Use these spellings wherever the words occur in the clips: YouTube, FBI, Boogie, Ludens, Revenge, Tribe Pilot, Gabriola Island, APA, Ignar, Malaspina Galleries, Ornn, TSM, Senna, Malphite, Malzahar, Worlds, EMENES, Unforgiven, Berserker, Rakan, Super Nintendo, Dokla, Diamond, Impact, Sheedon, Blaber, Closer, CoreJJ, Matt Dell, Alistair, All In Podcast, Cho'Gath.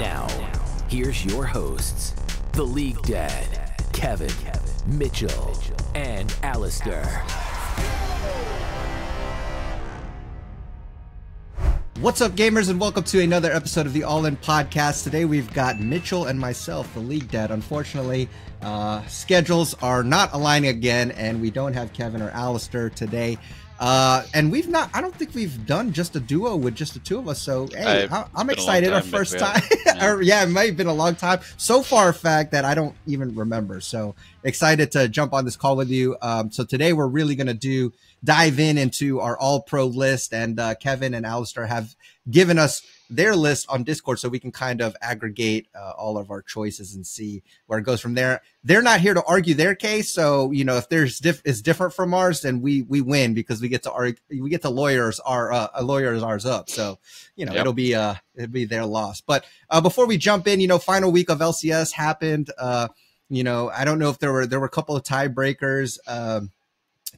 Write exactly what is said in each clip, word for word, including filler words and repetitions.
Now, here's your hosts, The League Dad, Kevin, Mitchell, and Alistair. What's up, gamers, and welcome to another episode of the All In Podcast. Today we've got Mitchell and myself, the League Dad. Unfortunately, uh, schedules are not aligning again, and we don't have Kevin or Alistair today. Uh, and we've not, I don't think we've done just a duo with just the two of us. So, hey, I, I'm excited. Our first time. Yeah. or, yeah, it might have been a long time. So far, in fact, that I don't even remember. So excited to jump on this call with you. Um, so today we're really going to do dive in into our all pro list, and uh, Kevin and Alistair have given us their list on Discord so we can kind of aggregate uh, all of our choices and see where it goes from there. They're not here to argue their case. So, you know, if theirs diff is different from ours, then we, we win because we get to argue, we get to lawyers our, uh, lawyers ours up. So, you know, yep. it'll be, uh, it'll be their loss. But uh, before we jump in, you know, final week of L C S happened. Uh, you know, I don't know if there were, there were a couple of tiebreakers. Um,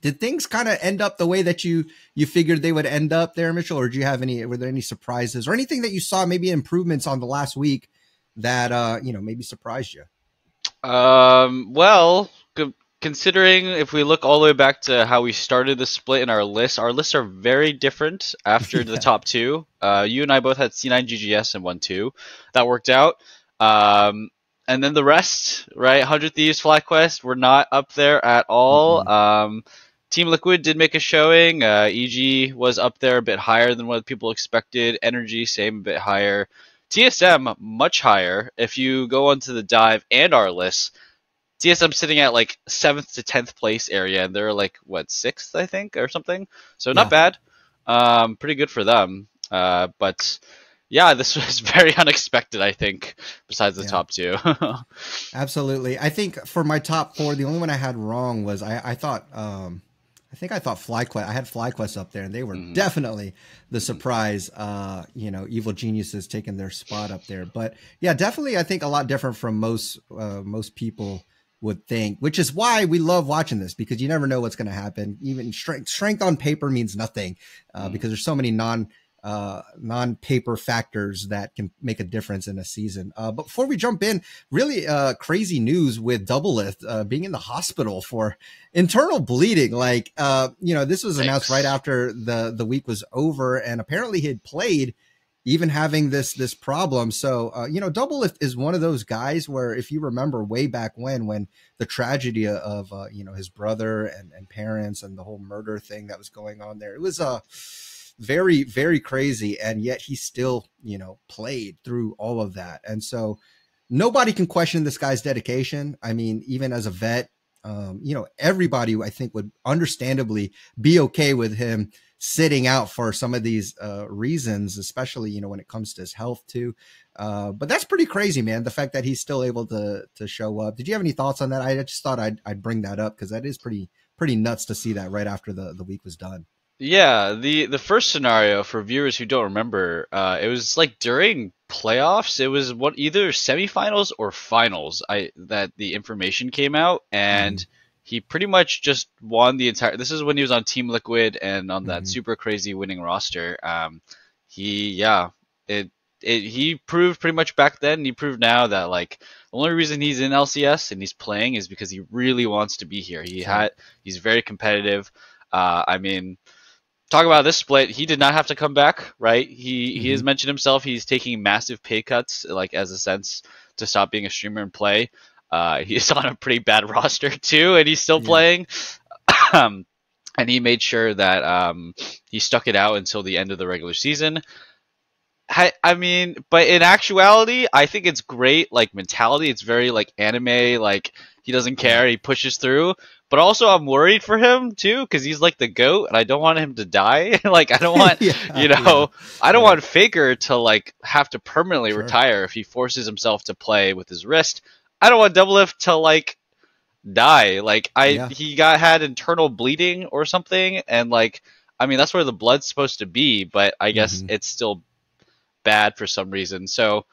Did things kind of end up the way that you you figured they would end up there, Mitchell? Or do you have any? Were there any surprises or anything that you saw? Maybe improvements on the last week that uh, you know maybe surprised you. Um, well, considering if we look all the way back to how we started the split in our lists, our lists are very different after yeah. the top two. Uh, you and I both had C nine G G S and one two, that worked out. Um, and then the rest, right? one hundred Thieves, FlyQuest were not up there at all. Mm-hmm. Um. Team Liquid did make a showing. Uh, E G was up there a bit higher than what people expected. N R G, same, a bit higher. T S M, much higher. If you go onto the dive and our list, T S M sitting at like seventh to tenth place area, and they're like, what, sixth, I think, or something? So not yeah. bad. Um, pretty good for them. Uh, but yeah, this was very unexpected, I think, besides the yeah. top two. Absolutely. I think for my top four, the only one I had wrong was I, I thought... Um... I think I thought FlyQuest, I had FlyQuest up there, and they were mm. definitely the surprise, uh, you know, Evil Geniuses taking their spot up there. But yeah, definitely, I think a lot different from most, uh, most people would think, which is why we love watching this, because you never know what's going to happen. Even strength, strength on paper means nothing uh, mm. because there's so many non, uh, non-paper factors that can make a difference in a season. Uh, but before we jump in, really uh, crazy news with Doublelift uh, being in the hospital for internal bleeding. Like, uh, you know, this was Thanks. announced right after the, the week was over, and apparently he had played even having this, this problem. So, uh, you know, Doublelift is one of those guys where, if you remember way back when, when the tragedy of, uh, you know, his brother and, and parents and the whole murder thing that was going on there, it was a, uh, very, very crazy. And yet he still, you know, played through all of that. And so nobody can question this guy's dedication. I mean, even as a vet, um, you know, everybody I think would understandably be okay with him sitting out for some of these uh, reasons, especially, you know, when it comes to his health too. Uh, but that's pretty crazy, man. The fact that he's still able to, to show up. Did you have any thoughts on that? I just thought I'd, I'd bring that up because that is pretty, pretty nuts to see that right after the, the week was done. Yeah, the, the first scenario, for viewers who don't remember, uh, it was like during playoffs. It was what either semifinals or finals I that the information came out, and mm-hmm. he pretty much just won the entire – this is when he was on Team Liquid and on that mm-hmm. super crazy winning roster. Um, he – yeah, it, it he proved pretty much back then, he proved now that like the only reason he's in L C S and he's playing is because he really wants to be here. He had He's very competitive. Uh, I mean – talk about this split. He did not have to come back, right? He mm-hmm. he has mentioned himself. He's taking massive pay cuts, like as a sense to stop being a streamer and play. Uh, he's on a pretty bad roster too, and he's still yeah. playing. Um, and he made sure that um, he stuck it out until the end of the regular season. I, I mean, but in actuality, I think it's great. Like mentality, it's very like anime. Like he doesn't care. He pushes through. But also, I'm worried for him too, because he's like the GOAT, and I don't want him to die. Like, I don't want, yeah, you know, yeah, I don't yeah. want Faker to like have to permanently sure. retire if he forces himself to play with his wrist. I don't want Doublelift to like die. Like, I yeah. he got had internal bleeding or something, and like, I mean, that's where the blood's supposed to be, but I guess mm-hmm. it's still bad for some reason. So,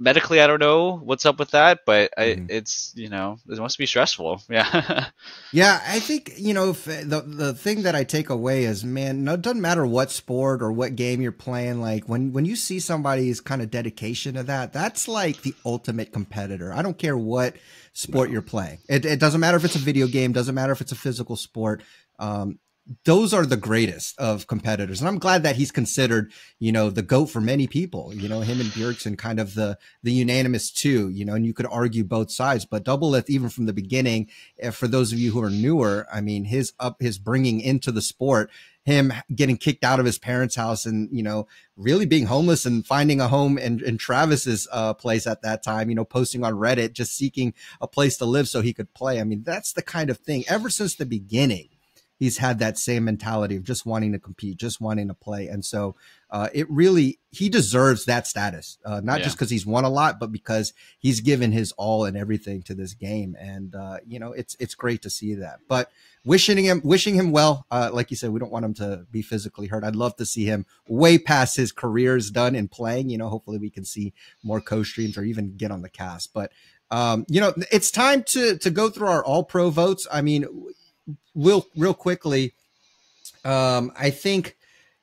medically, I don't know what's up with that, but I, mm. it's, you know, it must be stressful. Yeah. Yeah. I think, you know, if the, the thing that I take away is, man, no, it doesn't matter what sport or what game you're playing. Like when, when you see somebody's kind of dedication to that, that's like the ultimate competitor. I don't care what sport no. you're playing. It, it doesn't matter if it's a video game. Doesn't matter if it's a physical sport. Um, Those are the greatest of competitors. And I'm glad that he's considered, you know, the GOAT for many people, you know, him and Bjergsen kind of the, the unanimous two, you know, and you could argue both sides, but Doublelift, even from the beginning, if, for those of you who are newer, I mean, his up, his bringing into the sport, him getting kicked out of his parents' house and, you know, really being homeless and finding a home in, in Travis's uh, place at that time, you know, posting on Reddit, just seeking a place to live so he could play. I mean, that's the kind of thing ever since the beginning. He's had that same mentality of just wanting to compete, just wanting to play. And so uh, it really, he deserves that status, uh, not yeah. just because he's won a lot, but because he's given his all and everything to this game. And, uh, you know, it's it's great to see that. But wishing him wishing him well, uh, like you said, we don't want him to be physically hurt. I'd love to see him way past his career's done in playing. You know, hopefully we can see more co-streams or even get on the cast. But, um, you know, it's time to, to go through our all-pro votes. I mean, Real, real quickly, um, I think,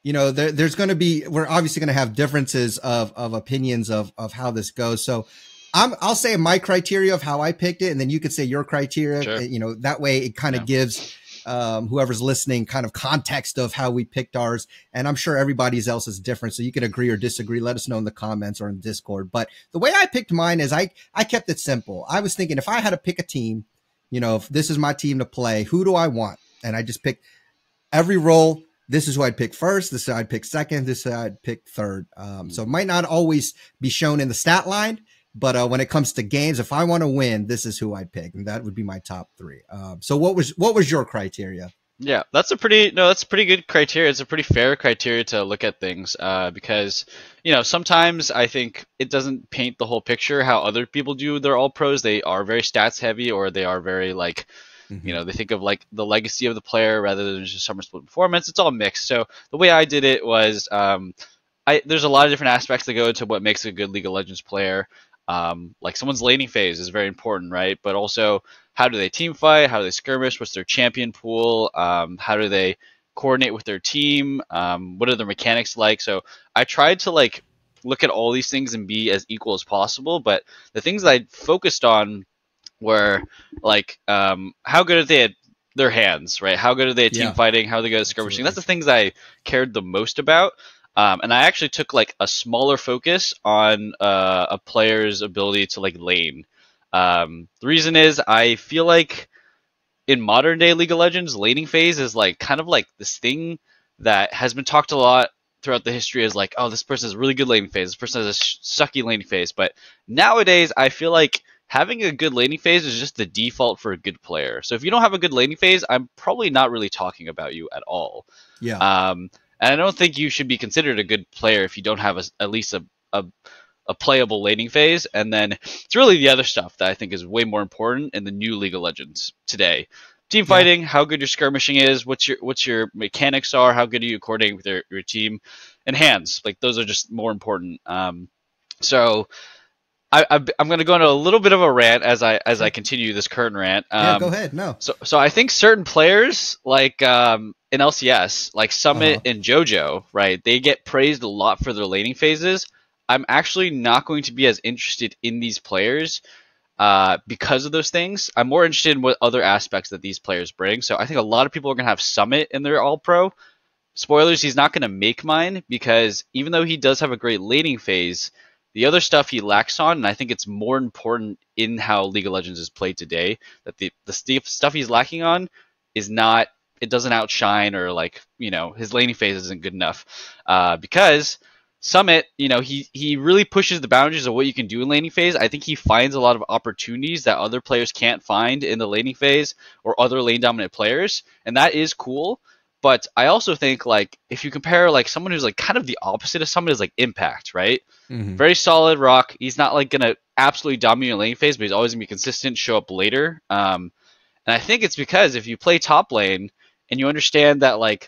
you know, there, there's going to be, we're obviously going to have differences of, of opinions of, of how this goes. So I'm, I'll say my criteria of how I picked it, and then you could say your criteria, sure. you know, that way it kind of yeah. gives um, whoever's listening kind of context of how we picked ours. And I'm sure everybody's else is different. So you can agree or disagree. Let us know in the comments or in Discord. But the way I picked mine is I, I kept it simple. I was thinking if I had to pick a team, you know, if this is my team to play, who do I want? And I just pick every role. This is who I'd pick first. This is who I'd pick second. This is who I'd pick third. Um, so it might not always be shown in the stat line, but uh, when it comes to games, if I want to win, this is who I'd pick. And that would be my top three. Um, so what was what was your criteria? Yeah, that's a pretty no, that's a pretty good criteria. It's a pretty fair criteria to look at things uh, because, you know, sometimes I think it doesn't paint the whole picture how other people do their all pros. They are very stats heavy, or they are very like, mm-hmm. you know, they think of like the legacy of the player rather than just summer split performance. It's all mixed. So the way I did it was um, I there's a lot of different aspects that go into what makes a good League of Legends player. Um, like someone's laning phase is very important, right? But also, how do they team fight? How do they skirmish? What's their champion pool? Um, how do they coordinate with their team? Um, what are their mechanics like? So I tried to like look at all these things and be as equal as possible. But the things that I focused on were like um, how good are they at their hands, right? How good are they at team yeah. fighting? How are they good at skirmishing? Absolutely. That's the things I cared the most about. Um, and I actually took like a smaller focus on uh, a player's ability to like lane. Um, the reason is I feel like in modern day League of Legends, laning phase is like kind of like this thing that has been talked a lot throughout the history as like, oh, this person has a really good laning phase. This person has a sucky laning phase. But nowadays, I feel like having a good laning phase is just the default for a good player. So if you don't have a good laning phase, I'm probably not really talking about you at all. Yeah. Um, And I don't think you should be considered a good player if you don't have a, at least a, a a playable laning phase. And then it's really the other stuff that I think is way more important in the new League of Legends today. Team fighting, yeah. how good your skirmishing is, what's your what's your mechanics are, how good are you coordinating with your, your team, and hands. Like those are just more important. Um, so I, I I'm going to go into a little bit of a rant as I as I continue this current rant. Um, yeah, go ahead. No. So so I think certain players like. Um, In L C S, like Summit uh-huh. and JoJo, right? They get praised a lot for their laning phases. I'm actually not going to be as interested in these players uh, because of those things. I'm more interested in what other aspects that these players bring. So I think a lot of people are going to have Summit in their All-Pro. Spoilers, he's not going to make mine because even though he does have a great laning phase, the other stuff he lacks on, and I think it's more important in how League of Legends is played today, that the, the st- stuff he's lacking on is not... it doesn't outshine or like, you know, his laning phase isn't good enough uh, because Summit, you know, he, he really pushes the boundaries of what you can do in laning phase. I think he finds a lot of opportunities that other players can't find in the laning phase or other lane dominant players. And that is cool. But I also think like if you compare like someone who's like kind of the opposite of someone is like Impact, right? Mm-hmm. Very solid rock. He's not like going to absolutely dominate your lane phase, but he's always gonna be consistent, show up later. Um, and I think it's because if you play top lane, and you understand that, like,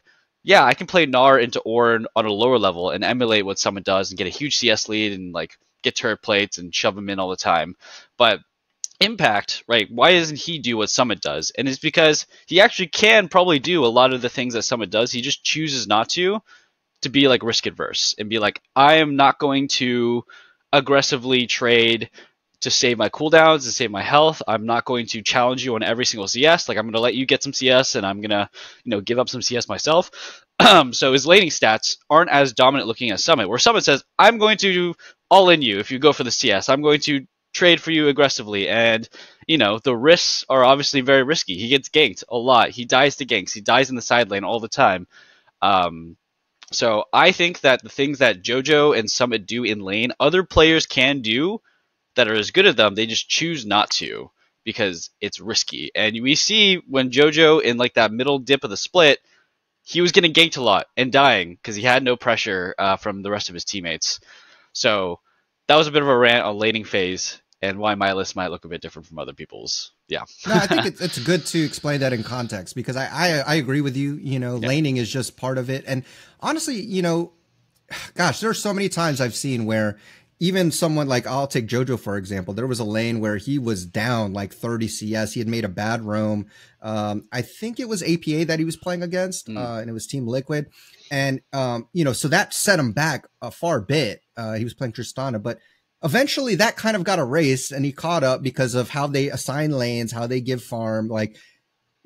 yeah, I can play Gnar into Ornn on a lower level and emulate what Summit does and get a huge C S lead and, like, get turret plates and shove them in all the time. But Impact, right, why doesn't he do what Summit does? And it's because he actually can probably do a lot of the things that Summit does. He just chooses not to, to be like risk adverse and be like, I am not going to aggressively trade to save my cooldowns and save my health. I'm not going to challenge you on every single C S. Like, I'm going to let you get some C S, and I'm going to, you know, give up some C S myself. So his laning stats aren't as dominant looking as Summit, where Summit says, I'm going to all in you if you go for the C S. I'm going to trade for you aggressively. And, you know, the risks are obviously very risky. He gets ganked a lot. He dies to ganks. He dies in the side lane all the time. Um, so I think that the things that JoJo and Summit do in lane, other players can do that are as good at them. They just choose not to because it's risky. And we see when JoJo in like that middle dip of the split, he was getting ganked a lot and dying because he had no pressure uh, from the rest of his teammates. So that was a bit of a rant on laning phase and why my list might look a bit different from other people's. Yeah. No, I think it's, it's good to explain that in context because I, I, I agree with you. You know, yeah. Laning is just part of it. And honestly, you know, gosh, there are so many times I've seen where even someone like, I'll take JoJo, for example, there was a lane where he was down like thirty C S. He had made a bad roam. Um, I think it was A P A that he was playing against, mm. uh, and it was Team Liquid. And, um, you know, so that set him back a far bit. Uh, he was playing Tristana, but eventually that kind of got erased and he caught up because of how they assign lanes, how they give farm. Like,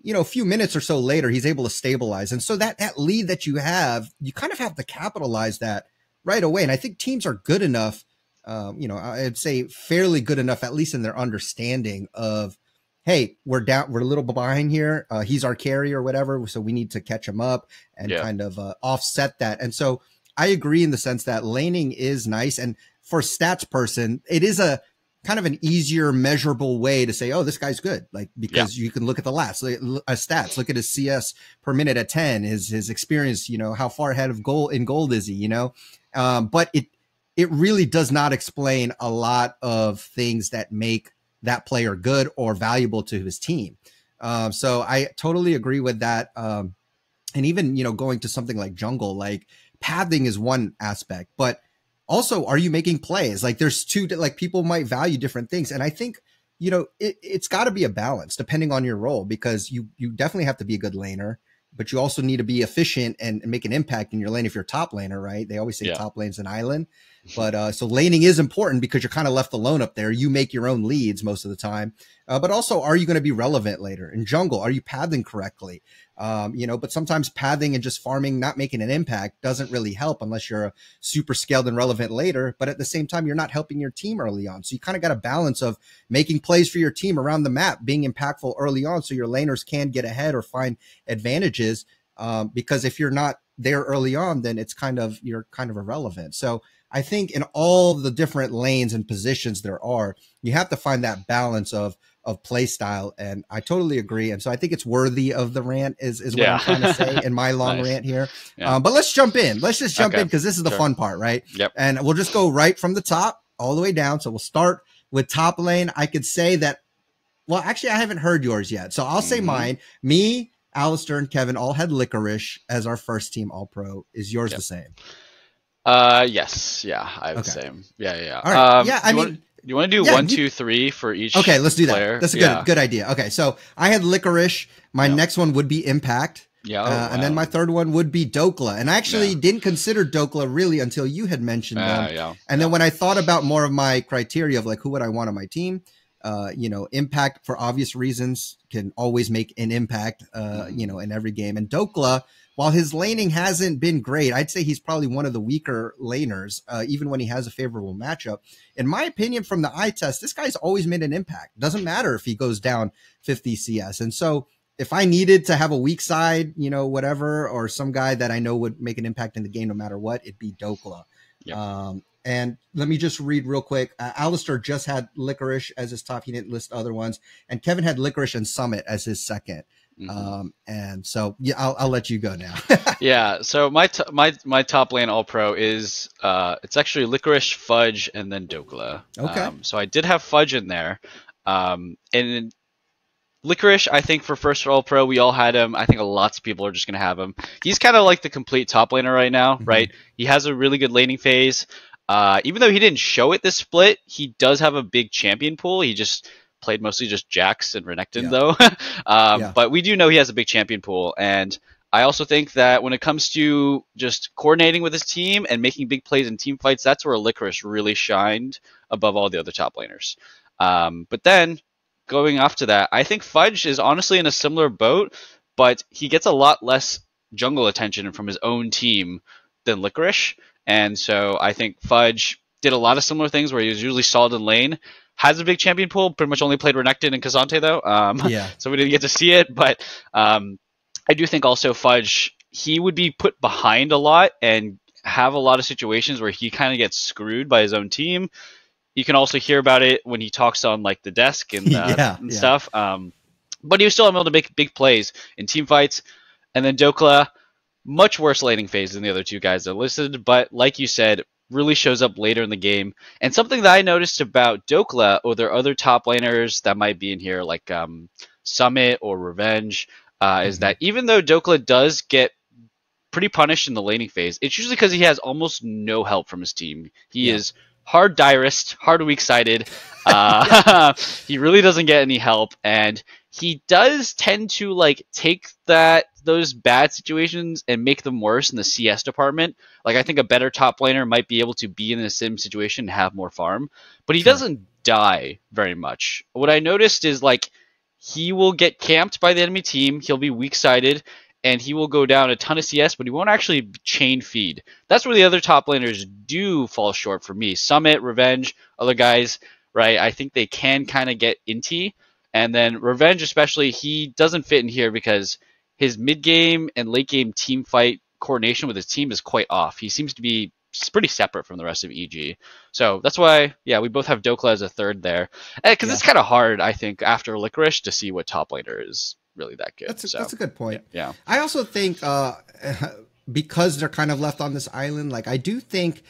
you know, a few minutes or so later, he's able to stabilize. And so that, that lead that you have, you kind of have to capitalize that right away. And I think teams are good enough. Um, you know, I'd say fairly good enough, at least in their understanding of, hey, we're down, we're a little behind here. Uh, he's our carry or whatever, so we need to catch him up and yeah. kind of uh, offset that. And so I agree in the sense that laning is nice, and for a stats person, it is a kind of an easier measurable way to say, oh, this guy's good, like because yeah. you can look at the last like, uh, stats, look at his C S per minute at ten, his his experience, you know, how far ahead of goal in gold is he, you know, um, but it. It really does not explain a lot of things that make that player good or valuable to his team. Um, so I totally agree with that. Um, and even, you know, going to something like jungle, like pathing is one aspect, but also, are you making plays? Like there's two, like people might value different things. And I think, you know, it, it's gotta be a balance depending on your role, because you, you definitely have to be a good laner, but you also need to be efficient and, and make an impact in your lane if you're top laner, right? They always say yeah. top lane's an island. But uh, so laning is important because you're kind of left alone up there. You make your own leads most of the time. Uh, but also, are you going to be relevant later in jungle? Are you pathing correctly? Um, you know, but sometimes pathing and just farming, not making an impact doesn't really help unless you're a super scaled and relevant later. But at the same time, you're not helping your team early on. So you kind of got a balance of making plays for your team around the map, being impactful early on so your laners can get ahead or find advantages. Um, because if you're not there early on, then it's kind of, you're kind of irrelevant. So I think in all the different lanes and positions there are, you have to find that balance of of play style. And I totally agree. And so I think it's worthy of the rant is, is what yeah. I'm trying to say in my long nice. rant here. Yeah. Um, but let's jump in. Let's just jump okay. in because this is the sure. fun part, right? Yep. And we'll just go right from the top all the way down. So we'll start with top lane. I could say that, well, actually, I haven't heard yours yet. So I'll mm-hmm. say mine. Me, Alistair, and Kevin all had Licorice as our first team All-Pro. Is yours yep. the same? Uh, yes. Yeah, I would okay. say. Yeah, yeah. All right. Um, yeah, I you mean, want, you want to do yeah, one, you, two, three for each Okay, let's do that. Player? That's a good yeah. good idea. Okay, so I had Licorice. My yep. next one would be Impact. Yeah. Oh, uh, wow. And then my third one would be Dokla. And I actually yeah. didn't consider Dokla really until you had mentioned uh, them. Yeah, and yeah. then when I thought about more of my criteria of like, who would I want on my team? Uh, you know, Impact for obvious reasons can always make an impact, uh, you know, in every game. And Dokla, while his laning hasn't been great, I'd say he's probably one of the weaker laners, uh, even when he has a favorable matchup. In my opinion, from the eye test, this guy's always made an impact. Doesn't matter if he goes down fifty C S. And so if I needed to have a weak side, you know, whatever, or some guy that I know would make an impact in the game no matter what, it'd be Dokla. Yep. Um, and let me just read real quick. Uh, Alistair just had Licorice as his top. He didn't list other ones. And Kevin had Licorice and Summit as his second. Mm-hmm. Um, and so yeah, I'll, I'll let you go now. yeah. So my, t my, my top lane all pro is, uh, it's actually Licorice, Fudge, and then Dokla. Okay. Um, so I did have Fudge in there. Um, and Licorice, I think for first all pro, we all had him. I think lots of people are just going to have him. He's kind of like the complete top laner right now, mm-hmm. right? He has a really good laning phase. Uh, even though he didn't show it this split, he does have a big champion pool. He just played mostly just Jax and Renekton, yeah. though. um, yeah. But we do know he has a big champion pool. And I also think that when it comes to just coordinating with his team and making big plays in team fights, that's where Licorice really shined above all the other top laners. Um, but then going off to that, I think Fudge is honestly in a similar boat, but he gets a lot less jungle attention from his own team than Licorice. And so I think Fudge did a lot of similar things where he was usually solid in lane, has a big champion pool, pretty much only played Renekton and Kazante though. Um, yeah. So we didn't get to see it, but um, I do think also Fudge, he would be put behind a lot and have a lot of situations where he kind of gets screwed by his own team. You can also hear about it when he talks on like the desk and, uh, yeah, and yeah. stuff. Um, but he was still able to make big plays in team fights. And then Dokla, much worse laning phase than the other two guys that listed, but like you said, really shows up later in the game. And something that I noticed about Dokla, or their other top laners that might be in here, like um, Summit or Revenge, uh, mm-hmm. is that even though Dokla does get pretty punished in the laning phase, it's usually because he has almost no help from his team. He yeah. is hard direst, hard weak-sided. Uh, he really doesn't get any help, and he does tend to like take that those bad situations and make them worse in the C S department. Like I think a better top laner might be able to be in a sim situation and have more farm, but he sure. doesn't die very much. What I noticed is like he will get camped by the enemy team, he'll be weak-sided, and he will go down a ton of C S, but he won't actually chain feed. That's where the other top laners do fall short for me. Summit, Revenge, other guys, right? I think they can kind of get inty. And then Revenge especially, he doesn't fit in here because his mid-game and late-game team fight coordination with his team is quite off. He seems to be pretty separate from the rest of E G. So that's why, yeah, we both have Dokla as a third there. Because yeah. it's kind of hard, I think, after Licorice to see what top laner is really that good. That's a, so, that's a good point. Yeah, yeah. I also think uh, because they're kind of left on this island, like I do think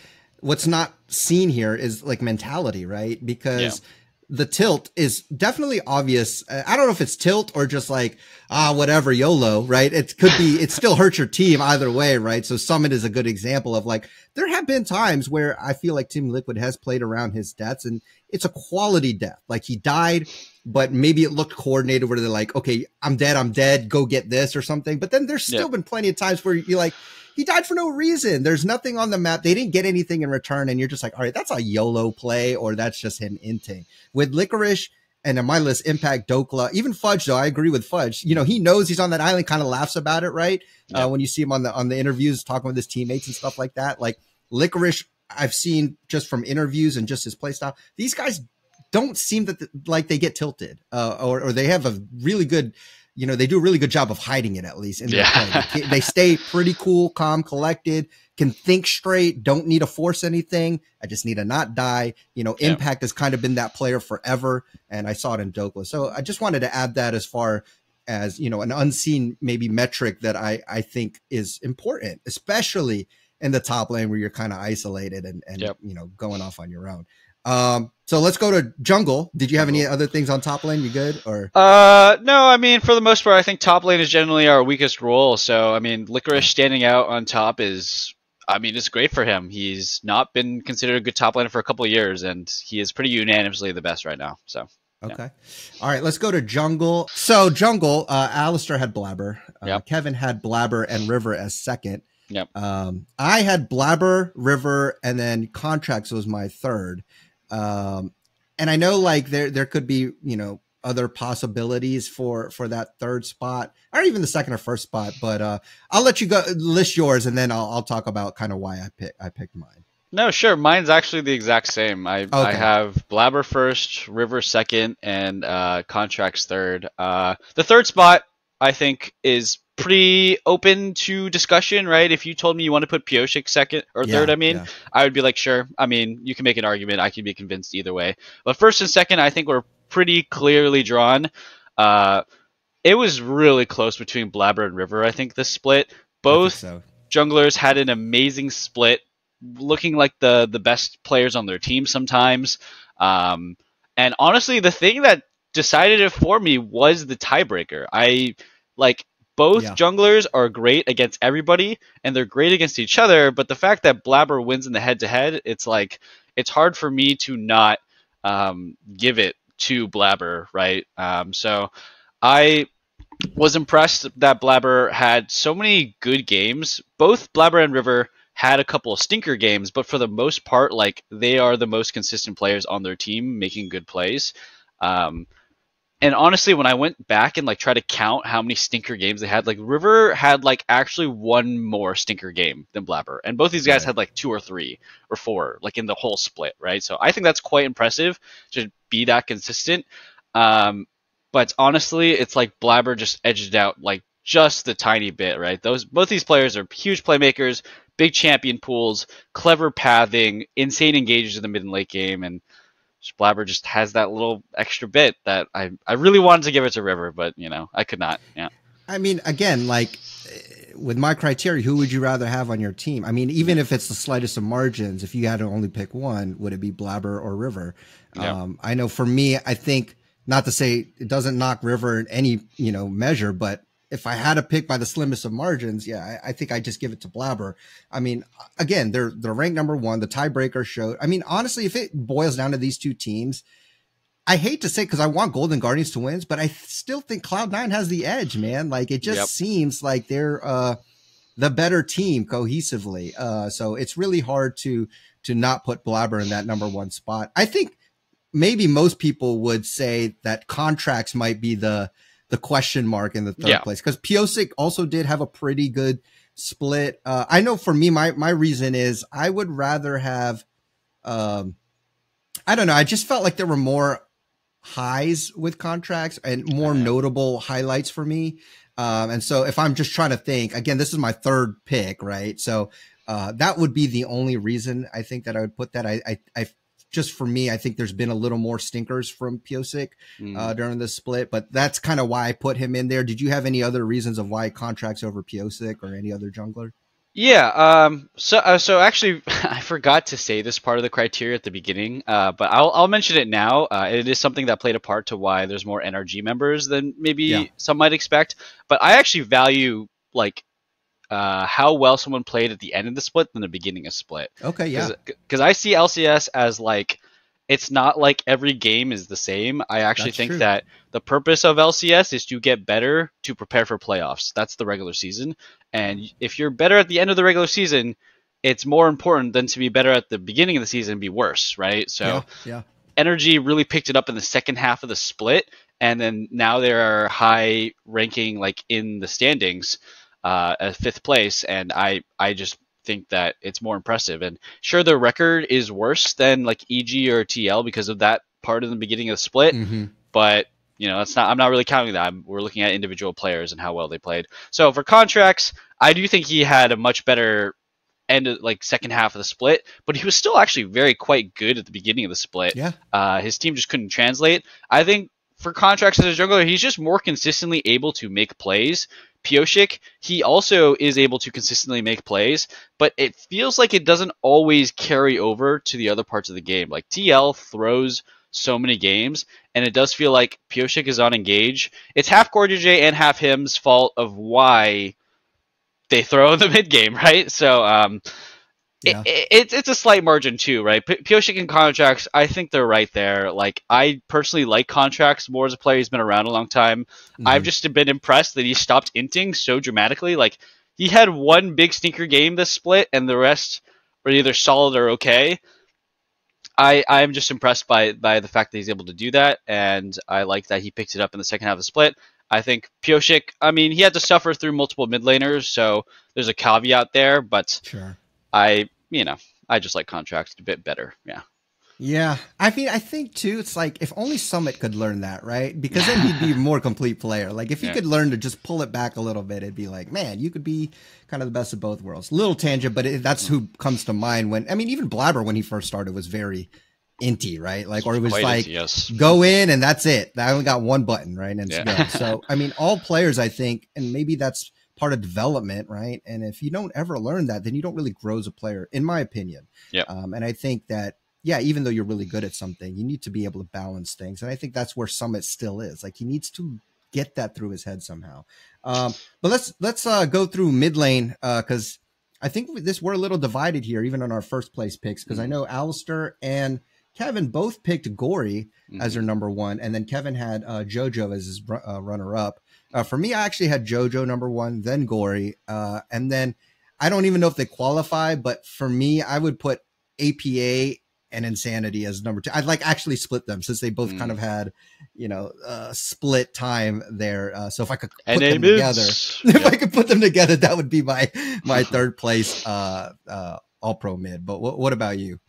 what's not seen here is like mentality, right? Because yeah. the tilt is definitely obvious. I don't know if it's tilt or just like, ah, whatever, YOLO, right? It could be, it still hurts your team either way, right? So Summit is a good example of like, there have been times where I feel like Team Liquid has played around his deaths, and it's a quality death. Like he died, but maybe it looked coordinated where they're like, okay, I'm dead, I'm dead, go get this or something. But then there's still yeah. been plenty of times where you're like, he died for no reason. There's nothing on the map. They didn't get anything in return. And you're just like, all right, that's a YOLO play, or that's just him inting. With Licorice and on my list, Impact, Dokla, even Fudge, though, I agree with Fudge. You know, he knows he's on that island, kind of laughs about it, right? Yeah. Uh, when you see him on the on the interviews talking with his teammates and stuff like that. Like Licorice, I've seen just from interviews and just his play style, these guys don't seem that the, like they get tilted uh, or, or they have a really good... You know, they do a really good job of hiding it, at least in their yeah. play. They, they stay pretty cool, calm, collected, can think straight, don't need to force anything. I just need to not die. You know, yeah. Impact has kind of been that player forever, and I saw it in Dokla. So I just wanted to add that as far as, you know, an unseen maybe metric that I, I think is important, especially in the top lane where you're kind of isolated and, and yep. you know, going off on your own. Um, so let's go to jungle. Did you have any other things on top lane? You good? Or uh, no, I mean, for the most part, I think top lane is generally our weakest role. So, I mean, Licorice standing out on top is, I mean, it's great for him. He's not been considered a good top laner for a couple of years, and he is pretty unanimously the best right now. So, okay. Yeah. All right, let's go to jungle. So jungle, uh, Alistair had Blaber, uh, yep. Kevin had Blaber and River as second. Yep. Um, I had Blaber, River, and then Contracts was my third. Um, and I know like there, there could be, you know, other possibilities for, for that third spot or even the second or first spot, but, uh, I'll let you go list yours and then I'll, I'll talk about kind of why I pick, I picked mine. No, sure. Mine's actually the exact same. I, okay. I have Blaber first, River second, and, uh, Contracts third. Uh, the third spot I think is pretty open to discussion, right? If you told me you want to put Pyosik second or yeah, third, I mean, yeah. I would be like, sure. I mean, you can make an argument. I can be convinced either way. But first and second, I think we're pretty clearly drawn. Uh, it was really close between Blaber and River, I think, this split. Both so. junglers had an amazing split, looking like the, the best players on their team sometimes. Um, and honestly, the thing that decided it for me was the tiebreaker. I, like... Both yeah. junglers are great against everybody, and they're great against each other, but the fact that Blaber wins in the head-to-head, it's like, it's hard for me to not um, give it to Blaber, right? Um, so I was impressed that Blaber had so many good games. Both Blaber and River had a couple of stinker games, but for the most part, like, they are the most consistent players on their team making good plays. Um, and honestly, when I went back and like tried to count how many stinker games they had, like River had like actually one more stinker game than Blaber, and both these guys right. had like two or three or four, like in the whole split, right? So I think that's quite impressive to be that consistent. Um, but honestly, it's like Blaber just edged out like just the tiny bit, right? Those both these players are huge playmakers, big champion pools, clever pathing, insane engages in the mid and late game, and Blaber just has that little extra bit that I, I really wanted to give it to River, but, you know, I could not. Yeah. I mean, again, like with my criteria, who would you rather have on your team? I mean, even if it's the slightest of margins, if you had to only pick one, would it be Blaber or River? Yeah. Um, I know for me, I think, not to say it doesn't knock River in any, you know, measure, but if I had to pick by the slimmest of margins, yeah, I, I think I just give it to Blaber. I mean, again, they're they're ranked number one. The tiebreaker showed. I mean, honestly, if it boils down to these two teams, I hate to say because I want Golden Guardians to win, but I still think Cloud nine has the edge, man. Like it just yep. seems like they're uh, the better team cohesively. Uh, so it's really hard to to not put Blaber in that number one spot. I think maybe most people would say that Contracts might be the the question mark in the third yeah. place, because Pyosik also did have a pretty good split. Uh, I know for me, my, my reason is I would rather have, um, I don't know. I just felt like there were more highs with Contracts and more notable highlights for me. Um, and so if I'm just trying to think, again, this is my third pick, right? So uh, that would be the only reason I think that I would put that. I, I, I Just for me, I think there's been a little more stinkers from Pyosik mm. uh, during the split, but that's kind of why I put him in there. Did you have any other reasons of why Contracts over Pyosik or any other jungler? Yeah, um, so uh, so actually, I forgot to say this part of the criteria at the beginning, uh, but I'll, I'll mention it now. Uh, it is something that played a part to why there's more N R G members than maybe yeah. some might expect, but I actually value like Uh, how well someone played at the end of the split than the beginning of split. Okay, yeah. Because I see L C S as like, it's not like every game is the same. I actually That's think true. that the purpose of L C S is to get better to prepare for playoffs. That's the regular season. And if you're better at the end of the regular season, it's more important than to be better at the beginning of the season and be worse, right? So yeah, yeah. N R G really picked it up in the second half of the split, and then now they're high ranking like in the standings. Uh, at fifth place, and I I just think that it's more impressive. And sure, their record is worse than like E G or T L because of that part in the beginning of the split. Mm-hmm. But you know, that's not I'm not really counting that. I'm, we're looking at individual players and how well they played. So for Contracts, I do think he had a much better end of, like second half of the split, but he was still actually very quite good at the beginning of the split. Yeah, uh, his team just couldn't translate. I think for Contracts as a jungler, he's just more consistently able to make plays. Pyosik, he also is able to consistently make plays, but it feels like it doesn't always carry over to the other parts of the game. Like T L throws so many games, and it does feel like Pyosik is on engage. It's half CoreJJ and half him's fault of why they throw in the mid game, right? So um, yeah. it, it, it's a slight margin too, right? Pyosik and Contracts, I think they're right there. Like I personally like Contracts more as a player. He's been around a long time. Mm-hmm. I've just been impressed that he stopped inting so dramatically. Like he had one big stinker game this split, and the rest are either solid or okay. I I'm just impressed by by the fact that he's able to do that, and I like that he picked it up in the second half of the split. I think Pyosik, I mean, he had to suffer through multiple mid laners, so there's a caveat there, but sure. I, you know, I just like Contracts a bit better. Yeah. Yeah. I mean, I think too, it's like if only Summit could learn that, right? Because then he'd be a more complete player. Like if he yeah. could learn to just pull it back a little bit, it'd be like, man, you could be kind of the best of both worlds. Little tangent, but it, that's who comes to mind when, I mean, even Blaber when he first started was very inty, right? Like, or it was Quite like, inty, yes. go in and that's it. I only got one button, right? And yeah. so, I mean, all players, I think, and maybe that's part of development, right? And if you don't ever learn that, then you don't really grow as a player, in my opinion. Yeah. Um, and I think that, yeah, even though you're really good at something, you need to be able to balance things. And I think that's where Summit still is. Like he needs to get that through his head somehow. Um, but let's let's uh, go through mid lane because uh, I think this we're a little divided here, even on our first place picks, because mm-hmm. I know Alistair and Kevin both picked Gori mm-hmm. as their number one, and then Kevin had uh, JoJo as his uh, runner up. Uh, for me, I actually had JoJo number one, then Gori, uh, and then I don't even know if they qualify, but for me, I would put A P A and Insanity as number two. I'd like actually split them since they both mm. kind of had, you know, uh, split time there. Uh, so if I could put and them together, yeah. if I could put them together, that would be my my third place uh, uh, all pro mid. But what what about you?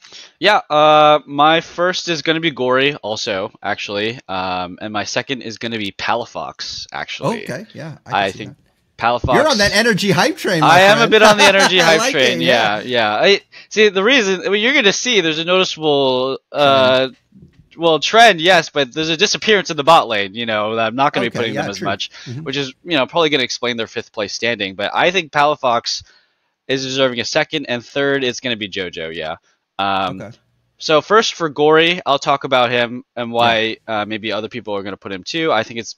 Yeah, uh, my first is going to be Gori, also actually, um, and my second is going to be Palafox. Actually, okay, yeah, I, I think that. Palafox. You're on that energy hype train. My I friend. am a bit on the energy hype like train. It, yeah, yeah. yeah. I, See, the reason I mean, you're going to see there's a noticeable, uh, well, trend, yes, but there's a disappearance in the bot lane. You know, I'm not going to okay, be putting yeah, them as true. much, mm-hmm. which is, you know, probably going to explain their fifth place standing. But I think Palafox is deserving a second, and third is going to be JoJo, yeah. Um, okay. So first for Gori, I'll talk about him and why yeah. uh, maybe other people are going to put him too. I think it's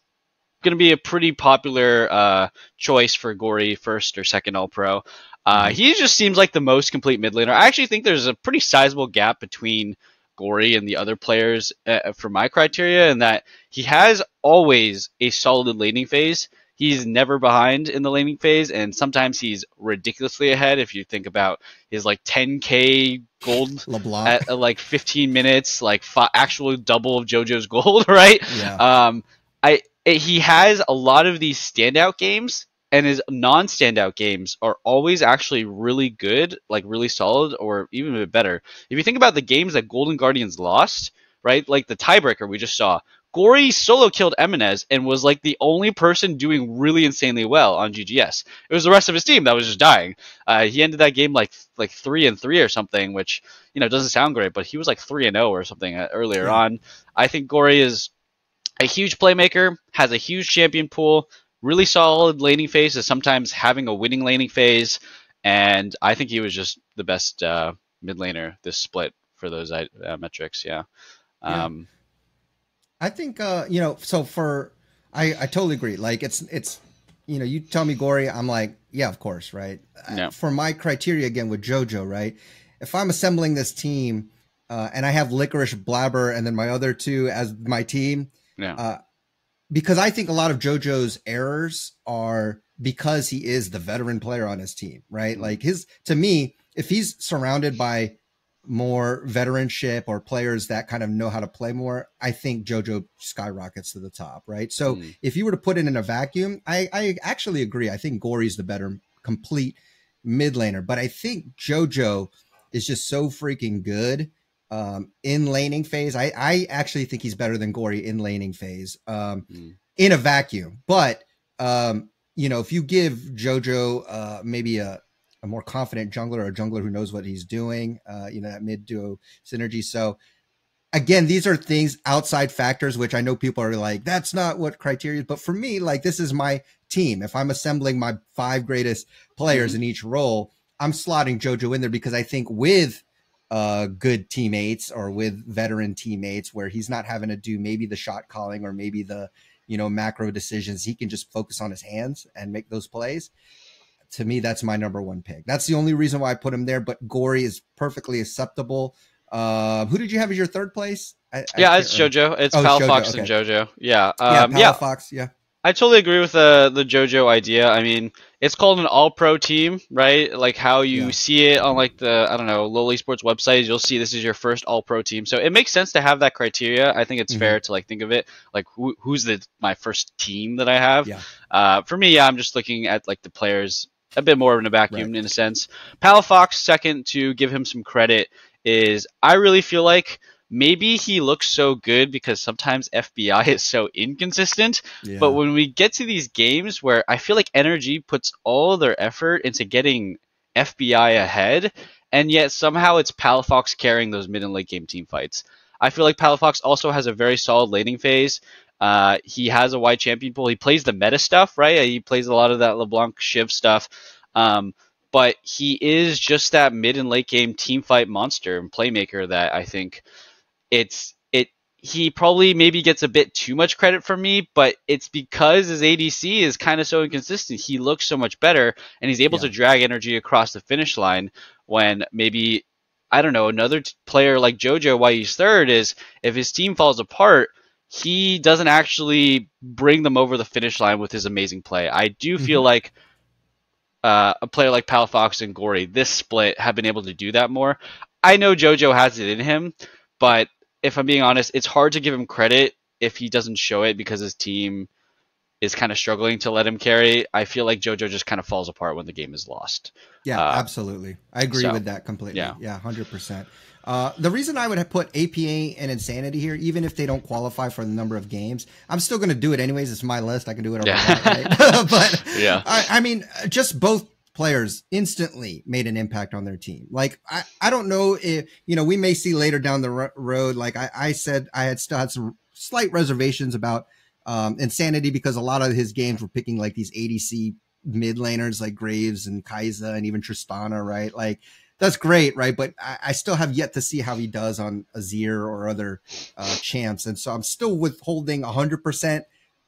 going to be a pretty popular uh, choice for Gori, first or second All-Pro. Uh, he just seems like the most complete mid laner. I actually think there's a pretty sizable gap between Gori and the other players uh, for my criteria, in that he has always a solid laning phase. He's never behind in the laning phase, and sometimes he's ridiculously ahead. If you think about his like ten K gold LeBlanc. at uh, like fifteen minutes, like f actual double of JoJo's gold, right? Yeah. Um, I it, he has a lot of these standout games. And his non-standout games are always actually really good, like really solid, or even a bit better. If you think about the games that Golden Guardians lost, right? Like the tiebreaker we just saw. Gori solo killed EMENES and was like the only person doing really insanely well on G G S. It was the rest of his team that was just dying. Uh, he ended that game like like three and three or something, which you know doesn't sound great, but he was like three and zero or something earlier yeah. on. I think Gori is a huge playmaker, has a huge champion pool. Really solid laning phase is sometimes having a winning laning phase, and I think he was just the best uh, mid laner this split for those uh, metrics. Yeah. Um, yeah. I think, uh, you know, so for, I, I totally agree. Like it's, it's, you know, you tell me Gori, I'm like, yeah, of course. Right. Yeah. For my criteria again with JoJo, right. If I'm assembling this team uh, and I have Licorice, Blaber, and then my other two as my team, yeah. uh, because I think a lot of JoJo's errors are because he is the veteran player on his team, right? Like his, to me, if he's surrounded by more veteranship or players that kind of know how to play more, I think JoJo skyrockets to the top, right? So mm. if you were to put it in a vacuum, I, I actually agree. I think Gori's the better complete mid laner, but I think JoJo is just so freaking good. Um, in laning phase, I, I actually think he's better than Gori in laning phase um, mm. in a vacuum. But, um, you know, if you give JoJo uh, maybe a, a more confident jungler or a jungler who knows what he's doing, uh, you know, that mid-duo synergy. So, again, these are things, outside factors, which I know people are like, that's not what criteria is. But for me, like, this is my team. If I'm assembling my five greatest players mm-hmm. in each role, I'm slotting JoJo in there because I think with uh good teammates or with veteran teammates where he's not having to do maybe the shot calling or maybe the you know macro decisions, he can just focus on his hands and make those plays. To me, that's my number one pick. That's the only reason why I put him there, but Gori is perfectly acceptable. Uh who did you have as your third place? I, yeah I it's remember. JoJo. It's oh, Palafox JoJo. Okay. and JoJo. Yeah um yeah Palafox, yeah. yeah I totally agree with the the JoJo idea. I mean, it's called an all-pro team, right? Like how you yeah. see it on like the, I don't know, Lowly Sports websites, you'll see this is your first all-pro team. So it makes sense to have that criteria. I think it's mm-hmm. fair to like think of it like who, who's the my first team that I have. Yeah. Uh, for me, yeah, I'm just looking at like the players a bit more in a vacuum right. in a sense. Palafox, second, to give him some credit, is I really feel like maybe he looks so good because sometimes F B I is so inconsistent. Yeah. But when we get to these games where I feel like N R G puts all their effort into getting F B I ahead, and yet somehow it's Palafox carrying those mid and late game team fights. I feel like Palafox also has a very solid laning phase. Uh, he has a wide champion pool. He plays the meta stuff, right? He plays a lot of that LeBlanc Shiv stuff. Um, but he is just that mid and late game team fight monster and playmaker that I think... It's it. he probably maybe gets a bit too much credit from me, but it's because his A D C is kind of so inconsistent. He looks so much better, and he's able yeah. to drag energy across the finish line when maybe, I don't know, another t player like JoJo, why he's third, is if his team falls apart, he doesn't actually bring them over the finish line with his amazing play. I do feel mm-hmm. like uh, a player like Palafox and Gori, this split, have been able to do that more. I know JoJo has it in him, but if I'm being honest, it's hard to give him credit if he doesn't show it because his team is kind of struggling to let him carry. I feel like JoJo just kind of falls apart when the game is lost. Yeah, uh, absolutely. I agree so, with that completely. Yeah, yeah, one hundred percent. Uh, the reason I would put A P A and Insanity here, even if they don't qualify for the number of games, I'm still going to do it anyways. It's my list. I can do it. Yeah. That, right? But yeah, I, I mean, just both players instantly made an impact on their team. Like, I, I don't know if, you know, we may see later down the ro road, like I, I said, I had still had some slight reservations about um, Insanity because a lot of his games were picking like these A D C mid laners like Graves and Kai'Sa and even Tristana, right? Like, that's great, right? But I, I still have yet to see how he does on Azir or other uh, champs. And so I'm still withholding one hundred percent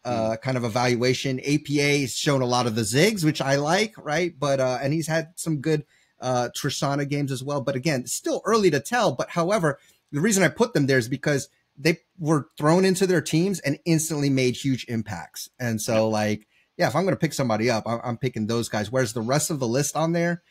uh, kind of evaluation. A P A has shown a lot of the zigs, which I like, right? But uh, and he's had some good uh, Tristana games as well. But again, still early to tell. But however, the reason I put them there is because they were thrown into their teams and instantly made huge impacts. And so, like, yeah, if I'm going to pick somebody up, I'm, I'm picking those guys. Whereas the rest of the list on there,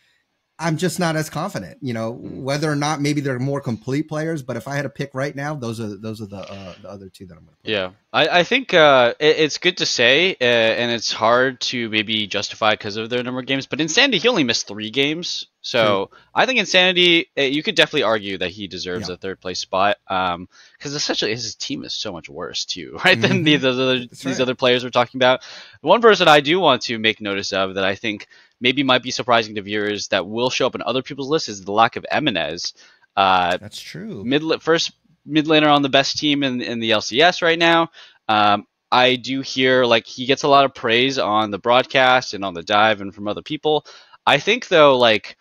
I'm just not as confident, you know, whether or not maybe they're more complete players. But if I had to pick right now, those are those are the, uh, the other two that I'm going to pick. Yeah, I, I think uh, it, it's good to say, uh, and it's hard to maybe justify because of their number of games. But Insanity, he only missed three games. So hmm. I think Insanity, you could definitely argue that he deserves yeah. a third place spot because um, essentially his team is so much worse too, right? Mm-hmm. Than these other, these right. other players we're talking about. One person I do want to make notice of that I think maybe might be surprising to viewers that will show up in other people's lists is the lack of EMENES. Uh, That's true. Mid first mid laner on the best team in, in the L C S right now. Um, I do hear like he gets a lot of praise on the broadcast and on the dive and from other people. I think though, like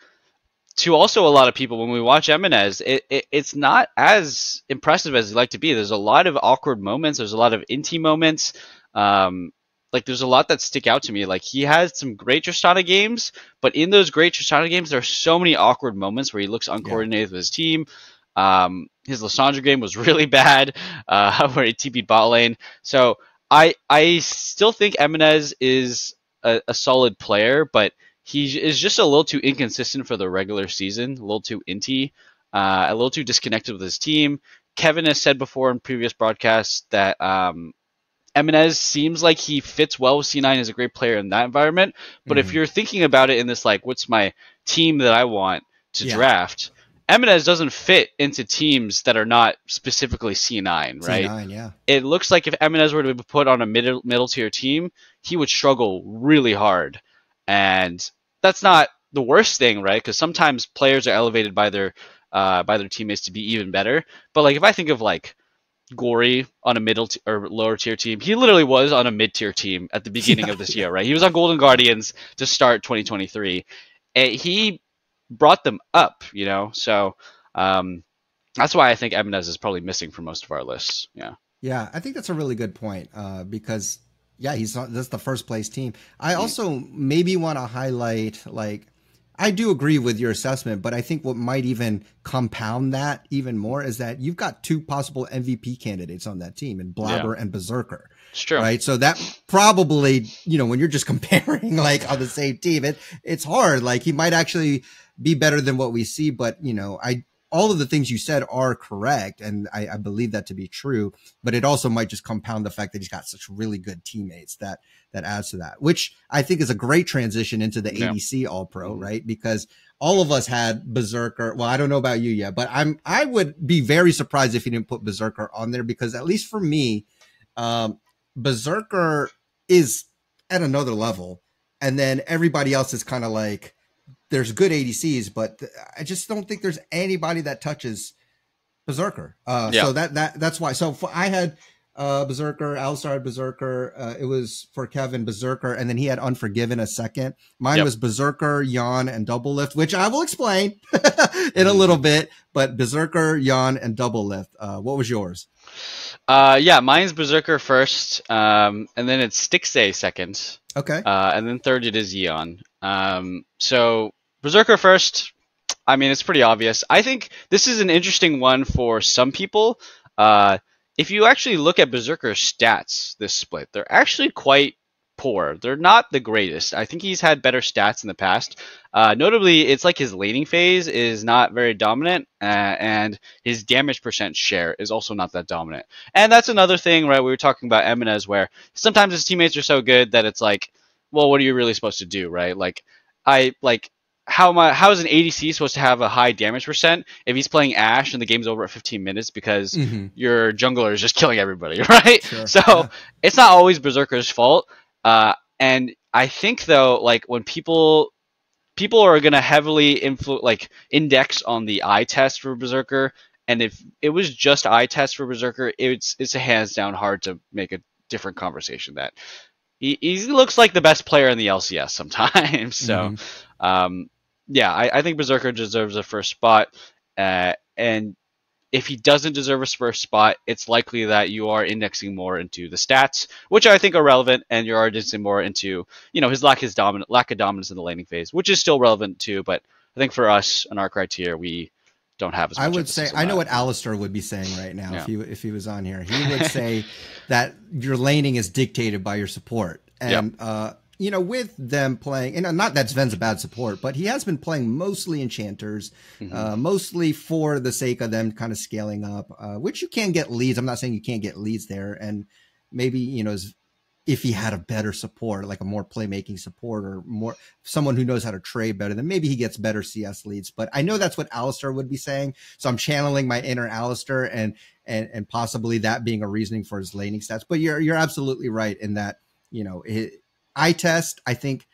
to also a lot of people when we watch EMENES, it, it it's not as impressive as he'd like to be. There's a lot of awkward moments. There's a lot of inti moments. Um, Like, there's a lot that stick out to me. Like, he has some great Tristana games, but in those great Tristana games, there are so many awkward moments where he looks uncoordinated yeah. with his team. Um, his Lissandra game was really bad, uh, where he T P'd bot lane. So I I still think EMENES is a, a solid player, but he is just a little too inconsistent for the regular season, a little too inty, uh, a little too disconnected with his team. Kevin has said before in previous broadcasts that um, – EMENES seems like he fits well with C nine as a great player in that environment. But mm-hmm. if you're thinking about it in this, like, what's my team that I want to yeah. draft, EMENES doesn't fit into teams that are not specifically C nine, right? C nine, yeah. It looks like if EMENES were to be put on a middle, middle tier team, he would struggle really hard. And that's not the worst thing, right? Because sometimes players are elevated by their, uh, by their teammates to be even better. But, like, if I think of, like, Gori on a middle t or lower tier team. He literally was on a mid tier team at the beginning yeah, of this yeah. year, right? He was on Golden Guardians to start twenty twenty-three. And he brought them up, you know? So um, that's why I think EMENES is probably missing from most of our lists. Yeah. Yeah. I think that's a really good point uh, because, yeah, he's not, that's the first place team. I also yeah. maybe want to highlight, like, I do agree with your assessment, but I think what might even compound that even more is that you've got two possible M V P candidates on that team in Blaber yeah. and Berserker. It's true. Right? So that probably, you know, when you're just comparing like on the same team, it it's hard. Like he might actually be better than what we see, but you know, I all of the things you said are correct, and I, I believe that to be true, but it also might just compound the fact that he's got such really good teammates that that adds to that, which I think is a great transition into the yeah. A D C All-Pro, mm-hmm. right? Because all of us had Berserker. Well, I don't know about you yet, but I'm I would be very surprised if you didn't put Berserker on there because at least for me, um, Berserker is at another level, and then everybody else is kind of like, there's good A D Cs, but I just don't think there's anybody that touches Berserker. Uh, yeah. So that that that's why. So for, I had uh, Berserker, Alistair had Berserker. Uh, it was for Kevin, Berserker, and then he had Unforgiven a second. Mine yep. was Berserker, Yeon, and Doublelift, which I will explain in a little bit. But Berserker, Yeon, and Doublelift. Uh, what was yours? Uh, yeah, mine's Berserker first, um, and then it's Stixxay second. Okay. Uh, and then third it is Yeon. Um, so Berserker first. I mean, it's pretty obvious. I think this is an interesting one for some people. Uh, if you actually look at Berserker's stats this split, they're actually quite poor. They're not the greatest. I think he's had better stats in the past. Uh, notably, it's like his laning phase is not very dominant, uh, and his damage percent share is also not that dominant. And that's another thing, right? We were talking about EMENES, where sometimes his teammates are so good that it's like, well, what are you really supposed to do, right? Like, I like. How am I, how is an A D C supposed to have a high damage percent if he's playing Ashe and the game's over at fifteen minutes because mm-hmm. your jungler is just killing everybody, right? Sure. So yeah. It's not always Berserker's fault. Uh, and I think, though, like when people people are going to heavily influ- like index on the eye test for Berserker, and if it was just eye test for Berserker, it's, it's a hands down hard to make a different conversation that he, he looks like the best player in the L C S sometimes. So mm-hmm. um yeah, I, I think Berserker deserves a first spot, uh, and if he doesn't deserve a first spot, it's likely that you are indexing more into the stats, which I think are relevant, and you're indexing more into, you know, his lack his dominant lack of dominance in the laning phase, which is still relevant too. But I think for us and our criteria, we don't have as much. I would say I know that. What Alistair would be saying right now yeah. if he if he was on here. He would say that your laning is dictated by your support, and. Yep. Uh, You know, with them playing, and not that Sven's a bad support, but he has been playing mostly enchanters, mm-hmm. uh, mostly for the sake of them kind of scaling up, uh, which you can get leads. I'm not saying you can't get leads there. And maybe, you know, if he had a better support, like a more playmaking support or more someone who knows how to trade better, then maybe he gets better C S leads. But I know that's what Alistair would be saying. So I'm channeling my inner Alistair and, and, and possibly that being a reasoning for his laning stats. But you're, you're absolutely right in that, you know, it, eye test, I think